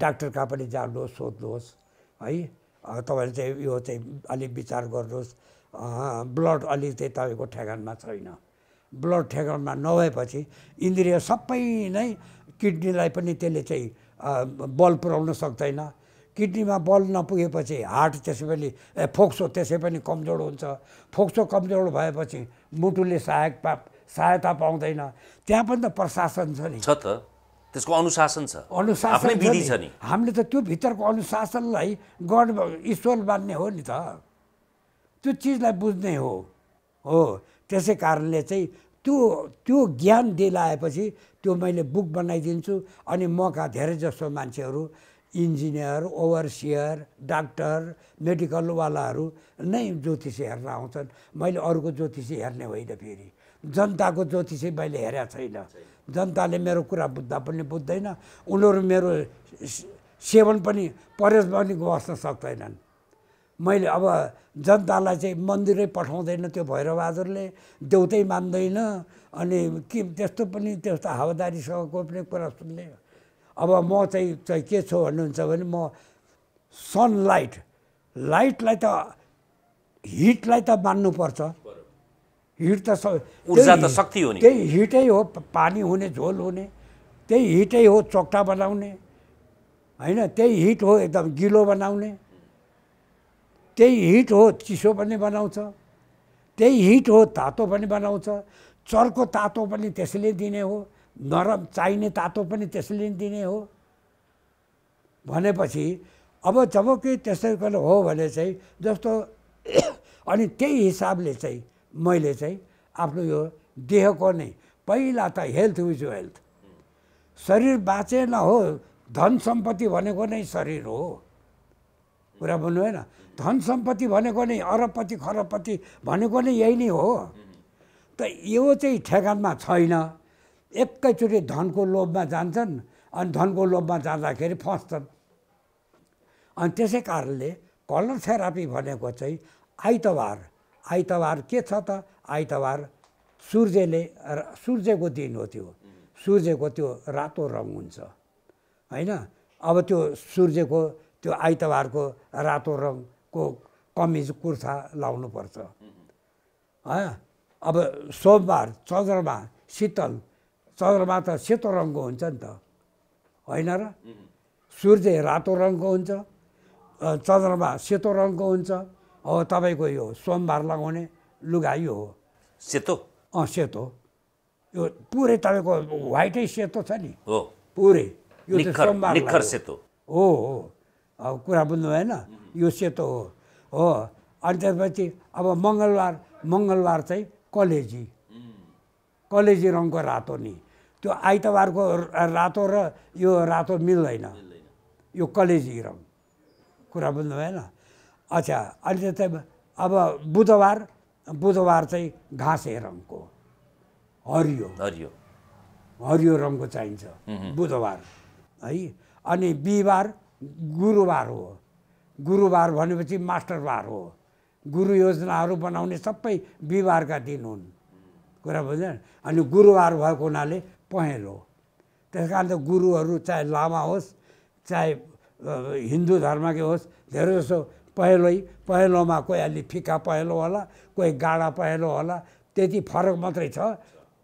डाक्टर कहाँ पनि जानुहोस्, सोध्नुहोस् है, तपाईँले चाहिँ यो चाहिँ अलिक विचार गर्नुहोस्। ब्लड अलि चाहिँ तपाईको ठेगानमा छैन। ब्लड ठेगानमा नभएपछि इन्द्रिय सबै नै किडनीलाई पनि त्यसले चाहिँ बल पुर्याउन सक्दैन। किडनीमा बल नपुगेपछि हार्ट त्यसैले फोक्सो त्यसै पनि कमजोर हुन्छ। फोक्सो कमजोर भएपछि मुटुले सहायता पाउँदैन। त्यहाँ पनि त प्रशासन छ नि, छ त, त्यसको अनुशासन छ, आफ्नै विधि छ नि। हामीले त त्यो भित्रको अनुशासनलाई गड ईश्वर मान्ने हो नि त, त्यो चीजलाई बुझ्ने हो। हो, त्यसै कारणले चाहिँ त्यो ज्ञान दिलाएपछि त्यो मैले बुक बनाइदिन्छु। अनि मका धेरै जसो मान्छेहरू इन्जिनियर, ओभरसियर, डाक्टर, मेडिकलवालाहरू नै ज्योतिषी हेर्न आउँछन्। मैले अरूको ज्योतिषी हेर्ने होइन, फेरि जनताको ज्योतिषी मैले हेरेको छैन। जनताले मेरो कुरा बुझ्दा पनि बुझ्दैन, उनीहरू मेरो सेवन पनि परेस पनि बस्न सक्दैनन्। मैले अब जनतालाई चाहिँ मन्दिरै पठाउँदैन त्यो भैरव बहादुरले, देउतै मान्दैन। अनि के त्यस्तो पनि त्यस्तो हावादारीसँगको पनि कुरा सुन्ने। अब म चाहिँ के छु भन्नुहुन्छ भने, म सनलाइट लाइटलाई त हिटलाई त मान्नुपर्छ। हिट त ऊर्जा त शक्ति हो नि, त्यही हिटै हो। पानी हुने, झोल हुने, त्यही हिटै हो। चोक्टा बनाउने होइन, त्यही हिट हो। एकदम गिलो बनाउने त्यही हिट हो। चिसो पनि बनाउँछ त्यही हिट हो। तातो पनि बनाउँछ। चर्को तातो पनि त्यसैले दिने हो। नरम चाहिने तातो पनि त्यसैले दिने हो। भनेपछि अब जब कि त्यसै हो भने चाहिँ जस्तो, अनि त्यही हिसाबले चाहिँ मैले चाहिँ आफ्नो यो देहको नै पहिला त हेल्थ विज वेल्थ, शरीर बाँचेन हो। धन सम्पत्ति भनेको नै शरीर हो। कुरा भन्नु होइन, धन सम्पत्ति भनेको नै अरबपति खरबपति भनेको नै यही नै हो। त यो चाहिँ ठेगानमा छैन। एकैचोटि धनको लोभमा जान्छन्, अनि धनको लोभमा जाँदाखेरि फस्छन्। अनि त्यसै कारणले कलर थेरापी भनेको चाहिँ आइतबार के छ त, आइतबार सूर्यको दिन हो। त्यो सूर्यको त्यो रातो रङ हुन्छ हैन। अब त्यो सूर्यको त्यो आइतबारको रातो रङको कमिज कुर्ता लाउनुपर्छ। अब सोमबार चन्द्रमा शीतल, चन्द्रमा त सेतो रङको हुन्छ नि त हैन र, सूर्य रातो रङको हुन्छ, चन्द्रमा सेतो रङको हुन्छ। अब तपाईको यो सोमबार लगाउने लुगा यो हो, सेतो। अँ, सेतो। यो पुरै तपाईँको व्हाइटै सेतो छ नि, हो पुरै। यो सोमबार निखर सेतो हो। हो, अब कुरा बुझ्नु भएन, यो सेतो हो। हो, अनि त्यसपछि अब मङ्गलबार चाहिँ कलेजी रङको रातो नि। त्यो आइतबारको रातो र यो रातो मिल्दैन, यो कलेजी रङ। कुरा बुझ्नु भएन। अच्छा, अनि त्यस्तै अब बुधबार चाहिँ घाँसे रङको, हरियो हरियो हरियो रङको चाहिन्छ बुधबार है। अनि बिहिबार गुरुबार हो। गुरुबार भनेपछि मास्टरबार हो। गुरु योजनाहरू बनाउने सबै बिहिबारका दिन हुन्। कुरा बुझ्दैन। अनि गुरुबार भएको हुनाले पहेँलो। त्यस कारण त गुरुहरू चाहे लामा होस् चाहे हिन्दू धर्मकै होस्, धेरैजसो पहेँलोमा कोही अलि फिका पहेँलो होला, कोही गाडा पहेँलो होला, त्यति फरक मात्रै छ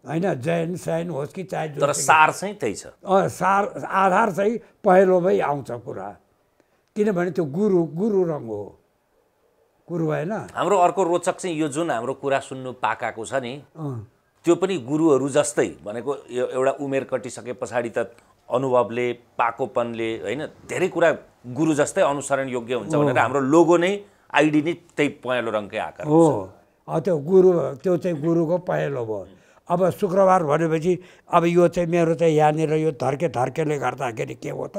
हैन। जैन सैन होस् कि चाहे, तर सार चाहिँ त्यही छ। सार आधार चाहिँ पहेँलोमै आउँछ कुरा, किनभने त्यो गुरु रङ हो। गुरु भएन। हाम्रो अर्को रोचक चाहिँ यो जुन हाम्रो कुरा सुन्नु पाकाको छ नि, त्यो पनि गुरुहरू जस्तै भनेको एउटा उमेर कटिसके पछाडि त अनुभवले, पाकोपनले हैन धेरै कुरा गुरु जस्तै अनुसरण योग्य हुन्छ भनेर हाम्रो लोगो नै, आइडी नै त्यही पहेँलो रङकै आकार हो। त्यो गुरु, त्यो चाहिँ गुरुको पहेँलो भयो। अब शुक्रबार भनेपछि अब यो चाहिँ मेरो चाहिँ यहाँनिर यो धर्केले गर्दाखेरि के हो त,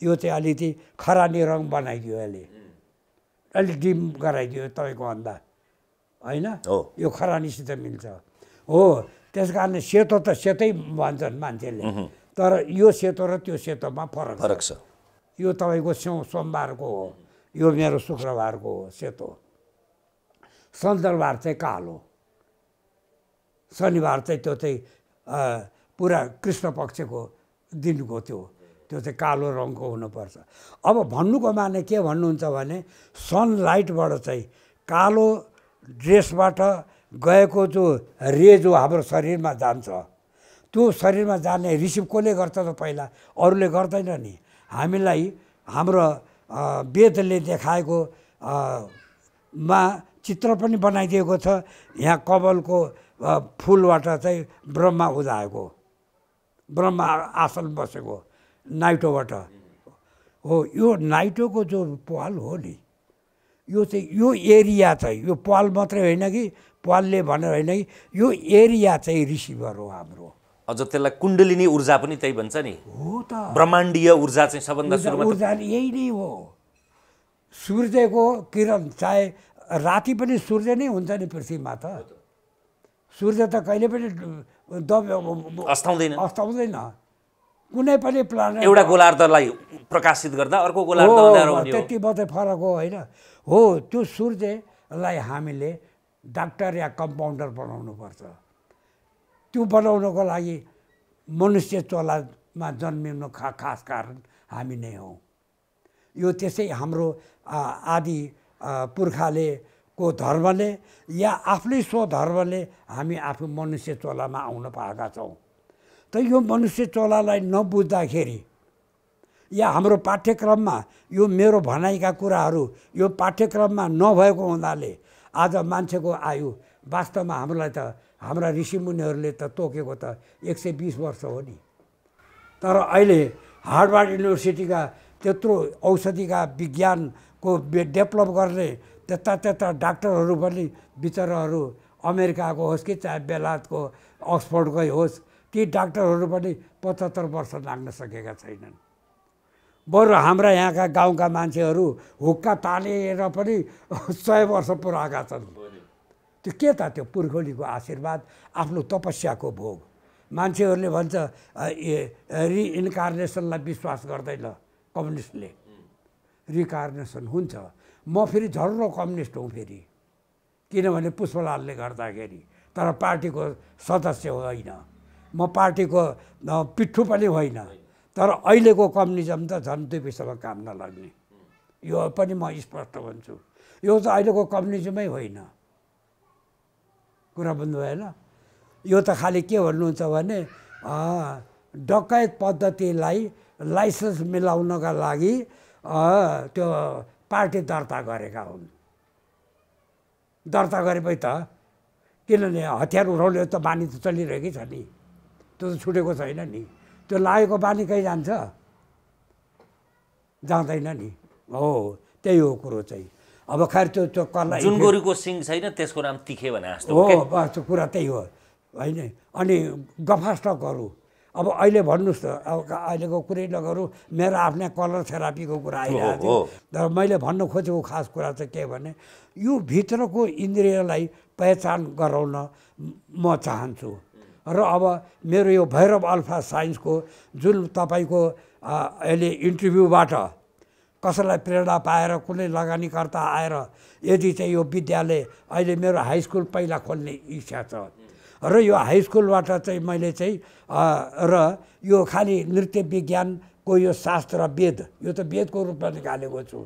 यो चाहिँ अलिकति खरानी रङ बनाइदियो, यसले अलिक डिम गराइदियो तपाईँको भन्दा होइन, यो खरानीसित मिल्छ। हो, त्यस कारण सेतो त सेतै भन्छन् मान्छेले, तर यो सेतो र त्यो सेतोमा फरक छ। यो तपाईँको सोमबारको हो, यो मेरो शुक्रबारको हो सेतो। सन्दरबार चाहिँ कालो। शनिबार चाहिँ त्यो चाहिँ पुरा कृष्ण पक्षको दिनको त्यो चाहिँ कालो रङको हुनुपर्छ। अब भन्नुको माने के भन्नुहुन्छ भने, सनलाइटबाट चाहिँ कालो ड्रेसबाट गएको जो रे जो हाम्रो शरीरमा जान्छ त्यो शरीरमा जाने रिसिभ कसले गर्छ त? पहिला अरूले गर्दैन नि। हामीलाई हाम्रो वेदले देखाएको मा चित्र पनि बनाइदिएको छ। यहाँ कमलको फुलबाट चाहिँ ब्रह्मा उदाएको, ब्रह्मा आसन बसेको नाइटोबाट हो। यो नाइटोको जो पाल हो नि, यो चाहिँ यो एरिया चाहिँ, यो पाल मात्रै होइन कि, पालले भनेर होइन कि, यो एरिया चाहिँ रिसिभर हो हाम्रो। अझ त्यसलाई कुण्डलिनी ऊर्जा पनि त्यही भन्छ नि। हो त, ब्रह्माण्डीय ऊर्जा चाहिँ सबभन्दा सुरुमा ऊर्जा यही नै हो। सूर्यको किरण चाहे राति पनि सूर्य नै हुन्छ नि पृथ्वीमा। त सूर्य त कहिले पनि अस्ताउँदैन कुनै पनि प्लानेट। एउटा गोलार्धलाई प्रकाशित गर्दा अर्को गोलार्ध उदाएर हुन्छ, त्यति मात्रै फरक हो, हैन हो। त्यो सूर्यलाई हामीले डाक्टर या कम्पाउन्डर बनाउनु पर्छ। त्यो बनाउनको लागि मनुष्य चोलामा जन्मिनु खास कारण हामी नै हौं। यो त्यसै हाम्रो आदि पुर्खाले को धर्मले या आफ्नै स्वधर्मले हामी आफू मनुष्य चोलामा आउन पाएका छौँ। त यो मनुष्य चोलालाई नबुझ्दाखेरि या हाम्रो पाठ्यक्रममा यो मेरो भनाइका कुराहरू यो पाठ्यक्रममा नभएको हुनाले आज मान्छेको आयु वास्तवमा हामीलाई त हाम्रा ऋषिमुनिहरूले त तोकेको त 120 वर्ष हो नि। तर अहिले हार्वर्ड युनिभर्सिटीका त्यत्रो औषधिका विज्ञानको डेभलप गर्ने त्यता त्यता डाक्टरहरू पनि विचारहरू अमेरिकाको होस् कि चाहे बेलायतको अक्सफोर्डकै होस्, ती डाक्टरहरू पनि 75 वर्ष लाग्न सकेका छैनन्। बरु हाम्रा यहाँका गाउँका मान्छेहरू हुक्का तानेर पनि 100 वर्ष पुराएका छन्। त्यो के त? त्यो पुर्खौलीको आशीर्वाद, आफ्नो तपस्याको भोग। मान्छेहरूले भन्छ रिइन्कार्नेसनलाई विश्वास गर्दैन कम्युनिस्टले, रिकार्नेसन हुन्छ। म फेरि झर्रो कम्युनिस्ट हुँ फेरि, किनभने पुष्पलालले गर्दाखेरि, तर पार्टीको सदस्य होइन म, पार्टीको पिट्ठु पनि होइन। तर अहिलेको कम्युनिजम त झन् दुई विषयमा काम नलाग्ने, यो पनि म स्पष्ट भन्छु। यो त अहिलेको कम्युनिजमै होइन, कुरा बुझ्नुभयो ल? यो त खालि के भन्नुहुन्छ भने डकैत पद्धतिलाई लाइसेन्स मिलाउनका लागि त्यो पार्टी दर्ता गरेका हुन्। दर्ता गरेपछि त किनभने हतियार उठाउने त बानी त चलिरहेकै छ नि, त्यो त छुटेको छैन नि। त्यो लागेको बानी कहीँ जान्छ? जाँदैन नि। हो, त्यही हो कुरो चाहिँ। अब खैर त्यो त्यो कला जुन गोरुको सिङ छैन त्यसको नाम तिखे भने जस्तो हो। बस कुरा त्यही हो, होइन? अनि गफास्टकहरू अब अहिले भन्नुहोस् त, अहिलेको कुरै नगरौँ, मेरो आफ्नै कलर थेरापीको कुरा आइरहेको थियो। तर मैले भन्नु खोजेको खास कुरा चाहिँ के भने यो भित्रको इन्द्रियलाई पहिचान गराउन म चाहन्छु। र अब मेरो यो भैरव अल्फा साइन्सको जुन तपाईको अहिले इन्टरभ्यूबाट कसैलाई प्रेरणा पाएर कुनै लगानीकर्ता आएर यदि चाहिँ यो विद्यालय अहिले मेरो हाई स्कुल पहिला खोल्ने इच्छा छ। र यो हाई स्कुलबाट चाहिँ मैले चाहिँ र यो खालि नृत्य विज्ञानको यो शास्त्र वेद, यो त वेदको रूपमा निकालेको छु।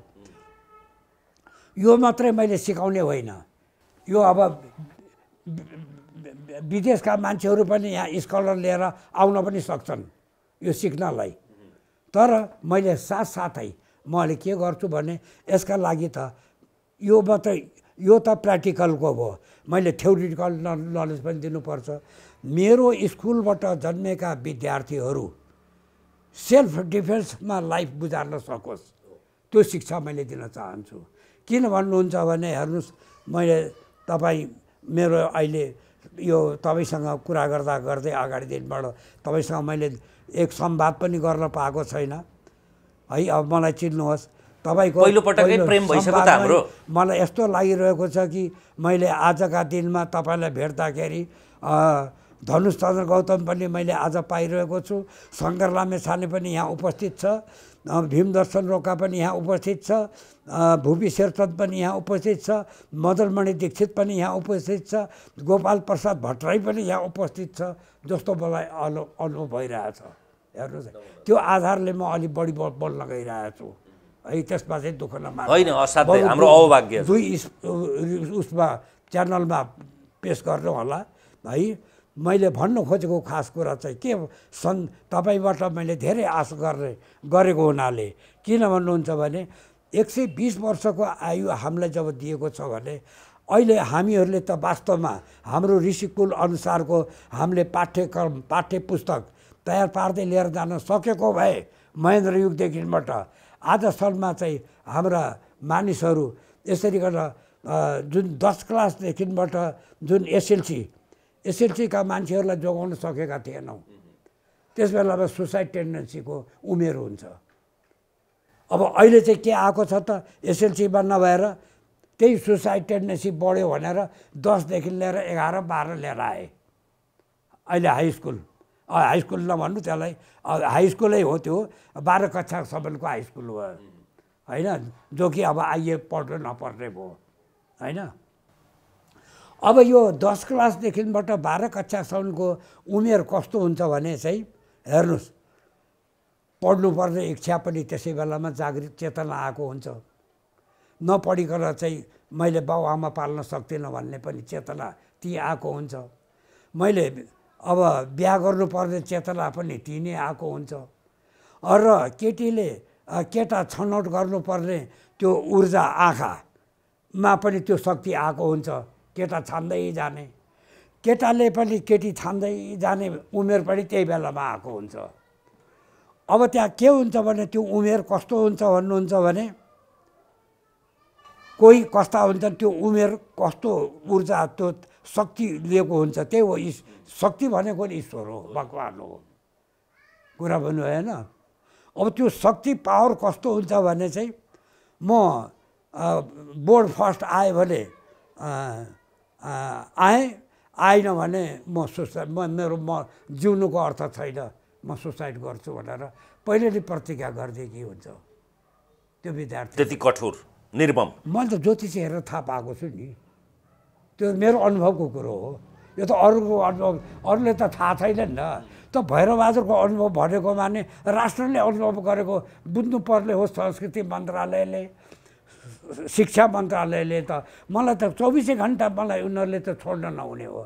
यो मात्रै मैले सिकाउने होइन, यो अब विदेशका मान्छेहरू पनि यहाँ स्कलर लिएर आउन पनि सक्छन् यो सिक्नलाई। तर मैले साथसाथै मैले के गर्छु भने यसका लागि त यो मात्रै, यो त प्र्याक्टिकलको भयो, मैले थ्योरिटिकल नलेज पनि दिनुपर्छ। मेरो स्कुलबाट जन्मेका विद्यार्थीहरू सेल्फ डिफेन्समा लाइफ गुजार्न सकोस्, त्यो शिक्षा मैले दिन चाहन्छु। किन भन्नुहुन्छ भने हेर्नुहोस्, मैले तपाईँ मेरो अहिले यो तपाईसँग कुरा गर्दा गर्दै अगाडि दिनबाट तपाईसँग मैले एक संवाद पनि गर्न पाएको छैन है। अब मलाई चिन्नुहोस्, तपाईँको पहिलोपटकै प्रेम भइसक्यो त हाम्रो। मलाई यस्तो लागिरहेको छ कि मैले आजका दिनमा तपाईँलाई भेट्दाखेरि धनुषचन्द्र गौतम पनि मैले आज पाइरहेको छु, शंकर लामिछाने पनि यहाँ उपस्थित छ, भीमदर्शन रोका पनि यहाँ उपस्थित छ, भूपी शेरचन्द पनि यहाँ उपस्थित छ, मदनमणि दीक्षित पनि यहाँ उपस्थित छ, गोपालप्रसाद भटराई पनि यहाँ उपस्थित छ जस्तो मलाई अनुभव भइरहेछ। हेर्नुहोस्, त्यो आधारले म अलि बढी बोल्न गइरहेछु है। त्यसमा चाहिँ दुःख नमान्नु, दुई उसमा च्यानलमा पेश गर्नु होला है। मैले भन्नु खोजेको खास कुरा चाहिँ के सन् तपाईबाट मैले धेरै आशा गरेको हुनाले किन भन्नुहुन्छ भने 120 वर्षको आयु हामीलाई जब दिएको छ भने अहिले हामीहरूले त वास्तवमा हाम्रो ऋषिकुल अनुसारको हामीले पाठ्यक्रम पाठ्यपुस्तक तयार पार्दै लिएर जान सकेको भए महेन्द्र युगदेखिबाट आजसम्म चाहिँ हाम्रा मानिसहरू यसरी गरेर जुन 10 क्लासदेखिबाट जुन एसएलसी का मान्छेहरूलाई जोगाउन सकेका थिएनौं। त्यसबेलामा सुसाइड टेन्डेन्सीको उमेर हुन्छ। अब अहिले चाहिँ के आको छ त एसएलसी मा नभएर त्यही सुसाइड टेन्डेन्सी बढ्यो भनेर 10 देखि लिएर 11 12 लिएर आए। अहिले हाई स्कुल नभन्नु त्यसलाई, हाई स्कुलै हो त्यो, 12 कक्षासम्मको हाई स्कुल हो हैन, जो कि अब आइए पढ्न नपर्ने भयो हैन। अब यो 10 क्लासदेखिबाट 12 कक्षासम्मको उमेर कस्तो हुन्छ भने चाहिँ हेर्नुस्, पढ्नुपर्ने इच्छा पनि त्यसै बेलामा जागृत चेतना आएको हुन्छ, नपढिकन चाहिँ मैले बाउआमा पाल्न सक्दिनँ भन्ने पनि चेतना ती आएको हुन्छ, मैले अब बिहा गर्नुपर्ने चेतना पनि ती नै आएको हुन्छ, र केटीले केटा छनौट गर्नुपर्ने त्यो ऊर्जा आँखामा पनि त्यो शक्ति आएको हुन्छ, केटा छान्दै जाने, केटाले पनि केटी छान्दै जाने उमेर पनि त्यही बेलामा आएको हुन्छ। अब त्यहाँ के हुन्छ भने त्यो उमेर कस्तो हुन्छ भन्नुहुन्छ भने कोही कस्ता हुन्छ त्यो उमेर कस्तो ऊर्जा त्यो शक्ति लिएको हुन्छ, त्यही हो शक्ति भनेको ईश्वर हो, भगवान हो, कुरा भन्नु हैन। अब त्यो शक्ति पावर कस्तो हुन्छ भने चाहिँ म बोर्ड फर्स्ट आए भने आएन भने म सुसाइड, मेरो जिउनुको अर्थ छैन, म सुसाइड गर्छु भनेर पहिले नै प्रतिज्ञा गर्दै के हुन्छ त्यो विद्यार्थी त्यति कठोर निर्मम। मैले त ज्योतिष हेरेर थाहा पाएको छु नि, त्यो मेरो अनुभवको कुरो हो, यो त अरूको अनुभव अरूले त थाहा छैन नि त। भैरव बहादुरको अनुभव भनेको माने राष्ट्रले अनुभव गरेको बुझ्नु पर्ने हो, संस्कृति मन्त्रालयले शिक्षा मन्त्रालयले त मलाई त 24 घण्टा मलाई उनीहरूले त छोड्न नहुने हो,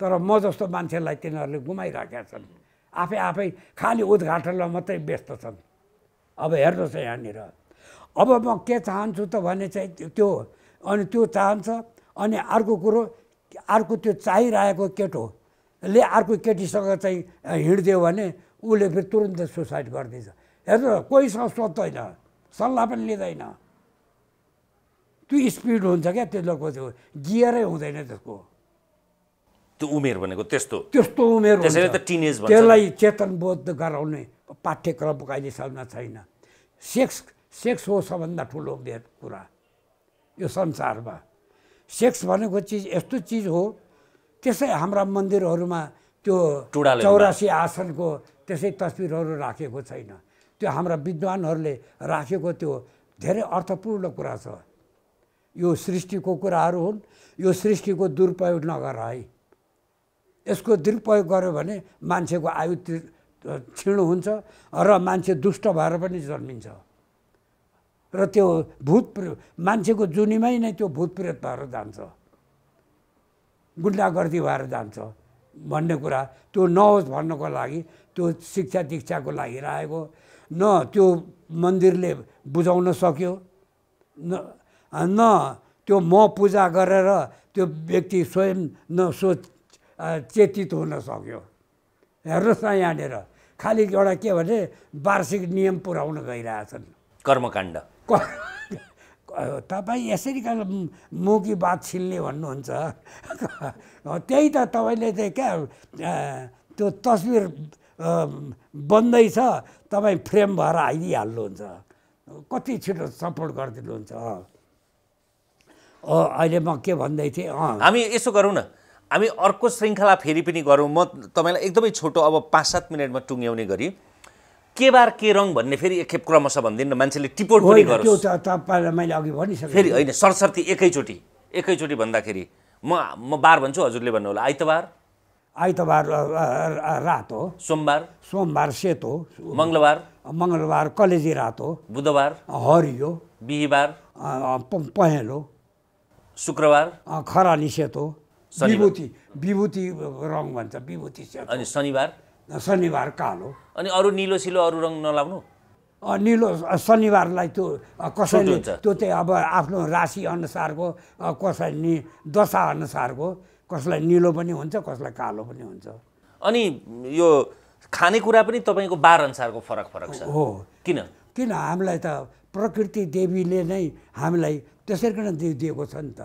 तर म जस्तो मान्छेलाई तिनीहरूले गुमाइराखेका छन्, आफै खाली उद्घाटनमा मात्रै व्यस्त छन्। अब हेर्नुस् यहाँनिर, अब म के चाहन्छु त भने चाहिँ त्यो अनि त्यो चाहन्छ, अनि अर्को कुरो अर्को त्यो चाहिरहेको केटोले अर्को केटीसँग चाहिँ हिँड्दियो भने उसले फेरि तुरुन्त सुसाइड गरिदिन्छ। हेर्नु कोहीसँग सोध्दैन, सल्लाह पनि लिँदैन, त्यो स्पिड हुन्छ क्या त्यसको, त्यो गियरै हुँदैन त्यसको, त्यो उमेर भनेको त्यस्तो उमेर हुन्छ। त्यसैले त टिनेज भन्छ, त्यसलाई चेतनबोध गराउने पाठ्यक्रम अहिलेसम्म छैन। सेक्स हो सबभन्दा ठुलो कुरा यो संसारमा। सेक्स भनेको चिज यस्तो चिज हो, त्यसै हाम्रा मन्दिरहरूमा त्यो 84 आसनको त्यसै तस्बिरहरू राखेको छैन, त्यो हाम्रा विद्वानहरूले राखेको त्यो धेरै अर्थपूर्ण कुरा छ। यो सृष्टिको कुराहरू हुन्, यो सृष्टिको दुरुपयोग नगर है, यसको दुरुपयोग गर्यो भने मान्छेको आयु छिनो हुन्छ र मान्छे दुष्ट भएर पनि जन्मिन्छ, र त्यो भूत मान्छेको जुनीमै नै त्यो भूत प्रेत भएर जान्छ, गुण्डागर्दी भएर जान्छ भन्ने कुरा त्यो नहोस् भन्नको लागि त्यो शिक्षा दीक्षाको लागि राखेको न, त्यो मन्दिरले बुझाउन सक्यो न, त्यो म पूजा गरेर त्यो व्यक्ति स्वयं चेतित हुन सक्यो। हेर्नुहोस् न यहाँनिर खालि एउटा के भने वार्षिक नियम पुर्याउन गइरहेछन्, कर्मकाण्ड। तपाईँ यसरी मुकी बात छिल्ने भन्नुहुन्छ, त्यही त तपाईँले चाहिँ क्या त्यो तस्बिर बन्दैछ तपाईँ फ्रेम भएर आइदिइहाल्नुहुन्छ, कति छिटो सपोर्ट गरिदिनुहुन्छ। अहिले म के भन्दै थिएँ, हामी यसो गरौँ न, हामी अर्को श्रृङ्खला फेरि पनि गरौँ। म तपाईँलाई एकदमै छोटो अब 5-7 मिनटमा टुङ्ग्याउने गरी के बार के रङ भन्ने फेरि एकखेप क्रमशः भनिदिनु न, मान्छेले टिपोट पनि गरोस्। त्यो तपाईँलाई मैले अघि भनिसकेँ फेरि होइन, सरसर्ती एकैचोटि भन्दाखेरि म बार भन्छु, हजुरले भन्नु होला। आइतबार रात हो, सोमबार सेतो, मंगलबार कलेजी रात हो, बुधबार हरियो, बिहीबार पहेँलो, शुक्रबार खराली सेतो, विभूति विभूति रङ भन्छ, विभूति सेतो। अनि शनिबार शनिबार कालो। अनि अरु नीलो सिलो अरु रङ नलाउनु। नीलो शनिबारलाई त्यो कसैले त्यो चाहिँ अब आफ्नो राशि अनुसारको, कसैले दशा अनुसारको, कसलाई नीलो पनि हुन्छ कसलाई कालो पनि हुन्छ। अनि यो खानेकुरा पनि तपाईको बार अनुसारको फरक फरक छ हो किन? किन हामीलाई त प्रकृति देवीले नै हामीलाई त्यसरी किन दिएको छ नि त,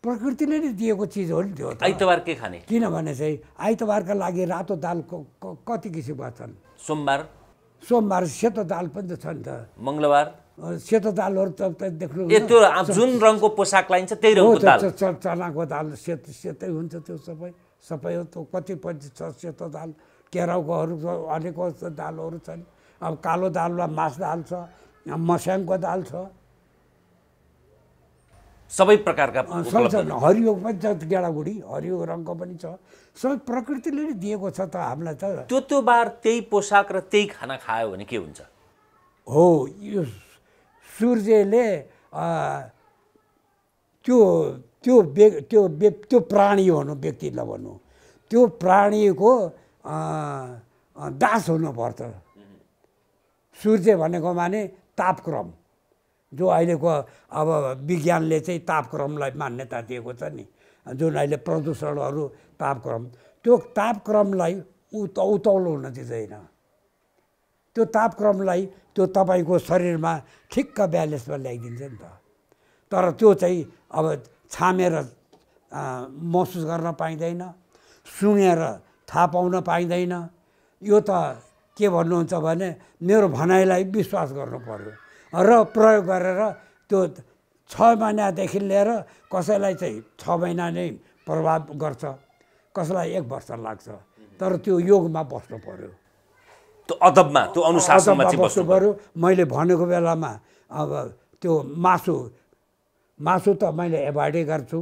प्रकृतिले नै दिएको चिज हो नि त्यो। आइतबार के खाने? किनभने चाहिँ आइतबारका लागि रातो दाल कति किसिमका छन्, सोमबार सोमबार सेतो दाल पनि त छ नि त, मङ्गलबार सेतो दालहरु त देख्नु त्यो जुन रङको पोसाक लाइन्छ त्यही रङको दाल, चनाको दाल सेतो सेतै हुन्छ त्यो सबै सबै हो। त्यो कतिपय छ सेतो दाल, केराउकोहरू अनेकौं दालहरू छन्। अब कालो दालमा मास दाल छ, मस्याङको दाल छ, सबै प्रकारका हरियो पनि छ, गेडागुडी हरियो रङको पनि छ, सबै प्रकृतिले नै दिएको छ त हामीलाई। त त्यो त्यो बार त्यही पोसाक र त्यही खाना खायो भने के हुन्छ? हो यो सूर्यले त्यो त्यो त्यो त्यो प्राणी भनौँ, व्यक्तिलाई भनौँ, त्यो प्राणीको दास हुनुपर्छ। सूर्य भनेको माने तापक्रम, जो अहिलेको अब विज्ञानले चाहिँ तापक्रमलाई मान्यता दिएको छ नि, जुन अहिले प्रदूषणहरू तापक्रम, त्यो तापक्रमलाई उत्तौलो हुन दिँदैन। त्यो तापक्रमलाई त्यो तपाईको शरीरमा ठिक्क ब्यालेन्समा ल्याइदिन्छ नि त। तर त्यो चाहिँ अब छामेर महसुस गर्न पाइँदैन, सुनेर थाहा पाउन पाइँदैन। यो त के भन्नुहुन्छ भने मेरो भनाइलाई विश्वास गर्नु पर्यो र प्रयोग गरेर त्यो 6 महिनादेखि लिएर कसैलाई चाहिँ 6 महिना नै प्रभाव गर्छ, कसैलाई 1 वर्ष लाग्छ। तर त्यो योगमा बस्नु पर्यो, त्यो अदबमा, त्यो अनुशासनमा चाहिँ बस्नु पर्यो। मैले भनेको बेलामा अब त्यो मासु मासु त मैले एभोइडै गर्छु,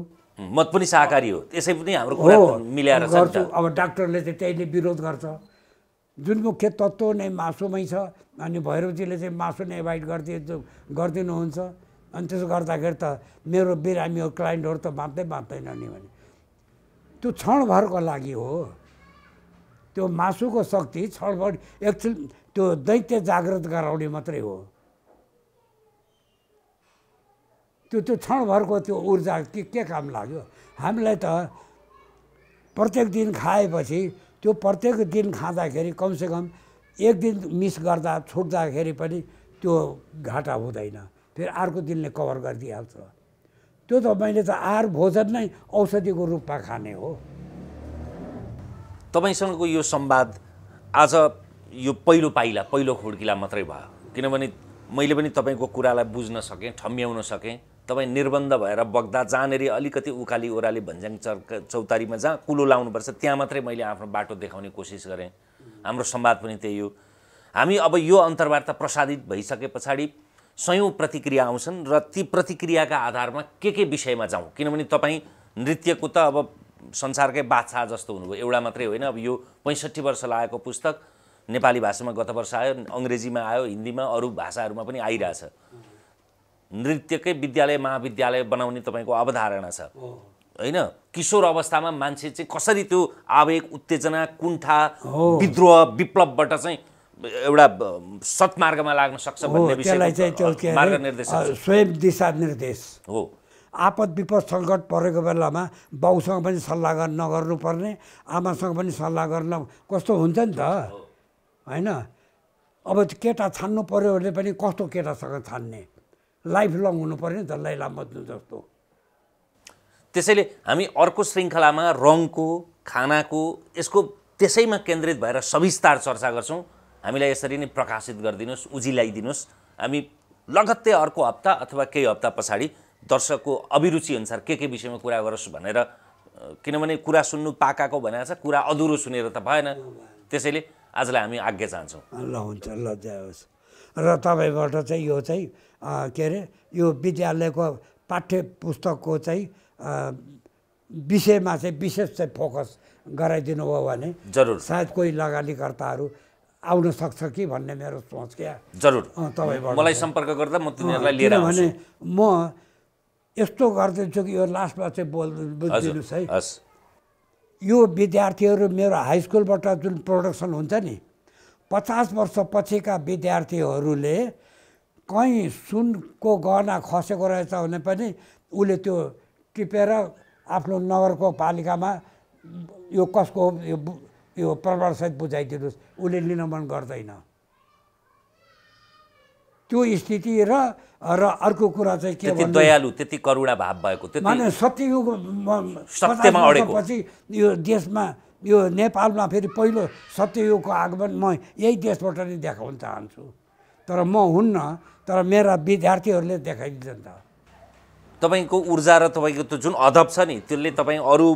म पनि शाकाहारी हो, त्यसै पनि हाम्रो कुरा मिलाएर गर्छु। अब डाक्टरले चाहिँ त्यसले विरोध गर्छ, जुन मुख्य तत्त्व नै मासुमै छ। अनि भैरवजीले चाहिँ मासु नै एभोइड गरिदिनुहुन्छ। अनि त्यसो गर्दाखेरि त मेरो बिरामीहरू क्लाइन्टहरू त बाँच्दैन नि भने त्यो क्षणभरको लागि हो। त्यो मासुको शक्ति क्षणभर, एकछिन त्यो दैत्य जागृत गराउने मात्रै हो। त्यो त्यो क्षणभरको त्यो ऊर्जा के काम लाग्यो हामीलाई? त प्रत्येक दिन खाएपछि त्यो प्रत्येक दिन खाँदाखेरि कमसेकम एक दिन मिस गर्दा छुट्दाखेरि पनि त्यो घाटा हुँदैन, फेरि अर्को दिनले कभर गरिदिइहाल्छ। त्यो त मैले त आहार भोजन नै औषधिको रूपमा खाने हो। तपाईँसँगको यो संवाद आज यो पहिलो पाइला, पहिलो खुड्किला मात्रै भयो, किनभने मैले पनि तपाईँको कुरालाई बुझ्न सकेँ, ठम्ब्याउन सकेँ। तपाईँ निर्बन्ध भएर बग्दा जहाँनिर अलिकति उकाली ओह्राली भन्ज्याङ चौतारीमा जहाँ कुलो लाउनुपर्छ त्यहाँ मात्रै मैले आफ्नो बाटो देखाउने कोसिस गरेँ। हाम्रो संवाद पनि त्यही हो। हामी अब यो अन्तर्वार्ता प्रसारित भइसके पछाडि सयौँ प्रतिक्रिया आउँछन् र ती प्रतिक्रियाका आधारमा के विषयमा जाउँ, किनभने तपाईँ नृत्यको त अब संसारकै बादशाह जस्तो हुनुभयो। एउटा मात्रै होइन, अब यो 65 वर्ष लागेको पुस्तक नेपाली भाषामा गत वर्ष आयो, अङ्ग्रेजीमा आयो, हिन्दीमा, अरू भाषाहरूमा पनि आइरहेछ। नृत्यकै विद्यालय महाविद्यालय बनाउने तपाईँको अवधारणा छ हैन? किशोर अवस्थामा मान्छे चाहिँ कसरी त्यो आवेग, उत्तेजना, कुण्ठा, विद्रोह, विप्लवबाट चाहिँ एउटा सत्मार्गमा लाग्न सक्छ भन्ने विषयलाई चाहिँ मार्गनिर्देश, स्वयं दिशा निर्देश हो। आपद विपद सङ्कट परेको बेलामा बाउसँग पनि सल्लाह नगर्नुपर्ने, आमासँग पनि सल्लाह गर्न कस्तो हुन्छ नि त हैन? अब केटा छान्नु पर्यो भने पनि कस्तो केटासँग छान्ने, लाइफ लङ हुनु पर्यो नि त, लैला मज्नु जस्तो। त्यसैले हामी अर्को श्रृङ्खलामा रङको, खानाको, यसको त्यसैमा केन्द्रित भएर सविस्तार चर्चा गर्छौँ। हामीलाई यसरी नै प्रकाशित गरिदिनुहोस्, उजिल्याइदिनुहोस्। हामी लगत्तै अर्को हप्ता अथवा केही हप्ता पछाडि दर्शकको अभिरुचि अनुसार के विषयमा कुरा गरोस् भनेर, किनभने कुरा सुन्नु पाकाको भनेर छ, कुरा अधुरो सुनेर त भएन। त्यसैले आजलाई हामी आज्ञा चाहन्छौँ। ल हुन्छ, ल जय होस्। र तपाईँबाट चाहिँ यो चाहिँ के अरे यो विद्यालयको पाठ्य पुस्तकको चाहिँ विषयमा चाहिँ विशेष चाहिँ फोकस गराइदिनु भयो भने जरुर सायद कोही लगानीकर्ताहरू आउन सक्छ कि भन्ने मेरो सोच। क्या जरुर तपाईँ मलाई सम्पर्क गर्दा म तिनीहरूलाई लिएर आउँछु। किनभने म यस्तो गर्दैछु कि यो लास्टमा चाहिँ बुझिदिनुहोस् है। यो विद्यार्थीहरू मेरो हाई स्कुलबाट जुन प्रोडक्सन हुन्छ नि 50 वर्षपछिका विद्यार्थीहरूले कहीँ सुनको गहना खसेको रहेछ भने पनि उसले त्यो टिपेर आफ्नो नगरको पालिकामा यो कसको यो प्रमाणसहित बुझाइदिनुहोस्, उसले लिन मन गर्दैन। त्यो स्थिति र अर्को कुरा चाहिँ के भन्नु, दयालु त्यति करुणा भाव भएको त्यति माने सत्ययुग सत्यमा अडेको पछि यो देशमा यो नेपालमा फेरि पहिलो सत्ययुगको आगमन म यही देशबाट नै देखाउन चाहन्छु। तर म हुन्न, तर मेरा विद्यार्थीहरूले देखाइदिन्छन्। त तपाईको ऊर्जा र तपाईको त्यो जुन अदब छ नि त्यसले तपाई अरु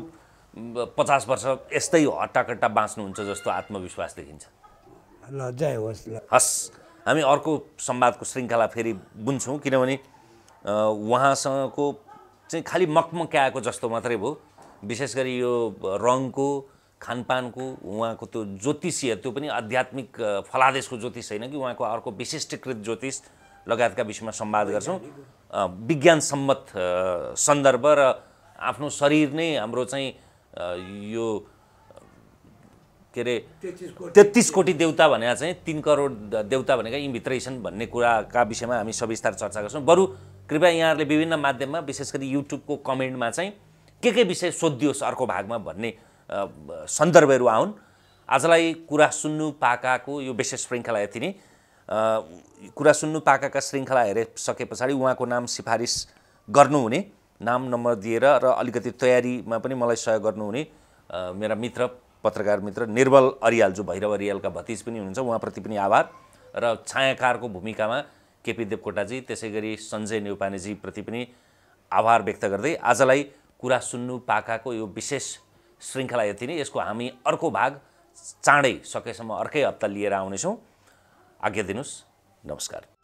50 वर्ष यस्तै हट्टाकट्टा बाँच्नुहुन्छ जस्तो आत्मविश्वास देखिन्छ। ल जय होस्। ल हस्, हामी अर्को संवादको श्रृङ्खला फेरि बुन्छौँ किनभने उहाँसँगको चाहिँ खालि मकमक्याएको जस्तो मात्रै भयो। विशेष गरी यो रङको खानपानको उहाँको त्यो ज्योतिषीय त्यो पनि आध्यात्मिक फलादेशको ज्योतिष होइन कि उहाँको अर्को विशिष्टकृत ज्योतिष लगायतका विषयमा संवाद गर्छौँ। विज्ञानसम्मत सन्दर्भ र आफ्नो शरीर नै हाम्रो चाहिँ यो के अरे 33 कोटी देवता भनेर चाहिँ 3 करोड देवता भनेका यी भित्रै छन् भन्ने कुराका विषयमा हामी सविस्तार चर्चा गर्छौँ। बरु कृपया यहाँहरूले विभिन्न माध्यममा विशेष गरी युट्युबको कमेन्टमा चाहिँ के विषय सोधियोस् अर्को भागमा भन्ने सन्दर्भहरू आउन्। आजलाई कुरा सुन्नु पाकाको यो विशेष श्रृङ्खला यति नै। कुरा सुन्नु पाकाका श्रृङ्खला हेरिसके पछाडि उहाँको नाम सिफारिस गर्नुहुने, नाम नम्बर दिएर र अलिकति तयारीमा पनि मलाई सहयोग गर्नुहुने मेरा मित्र पत्रकार मित्र निर्मल अरियल जो भैरव अरियलका भतिज पनि हुनुहुन्छ, उहाँप्रति पनि आभार। र छायाकारको भूमिकामा केपी देवकोटाजी, त्यसै गरी सञ्जय न्यौपानेजीप्रति पनि आभार व्यक्त गर्दै आजलाई कुरा सुन्नु पाकाको यो विशेष श्रृङ्खला यति नै। यसको हामी अर्को भाग चाँडै सकेसम्म अर्कै हप्ता लिएर आउनेछौँ। आज्ञा दिनुहोस्, नमस्कार।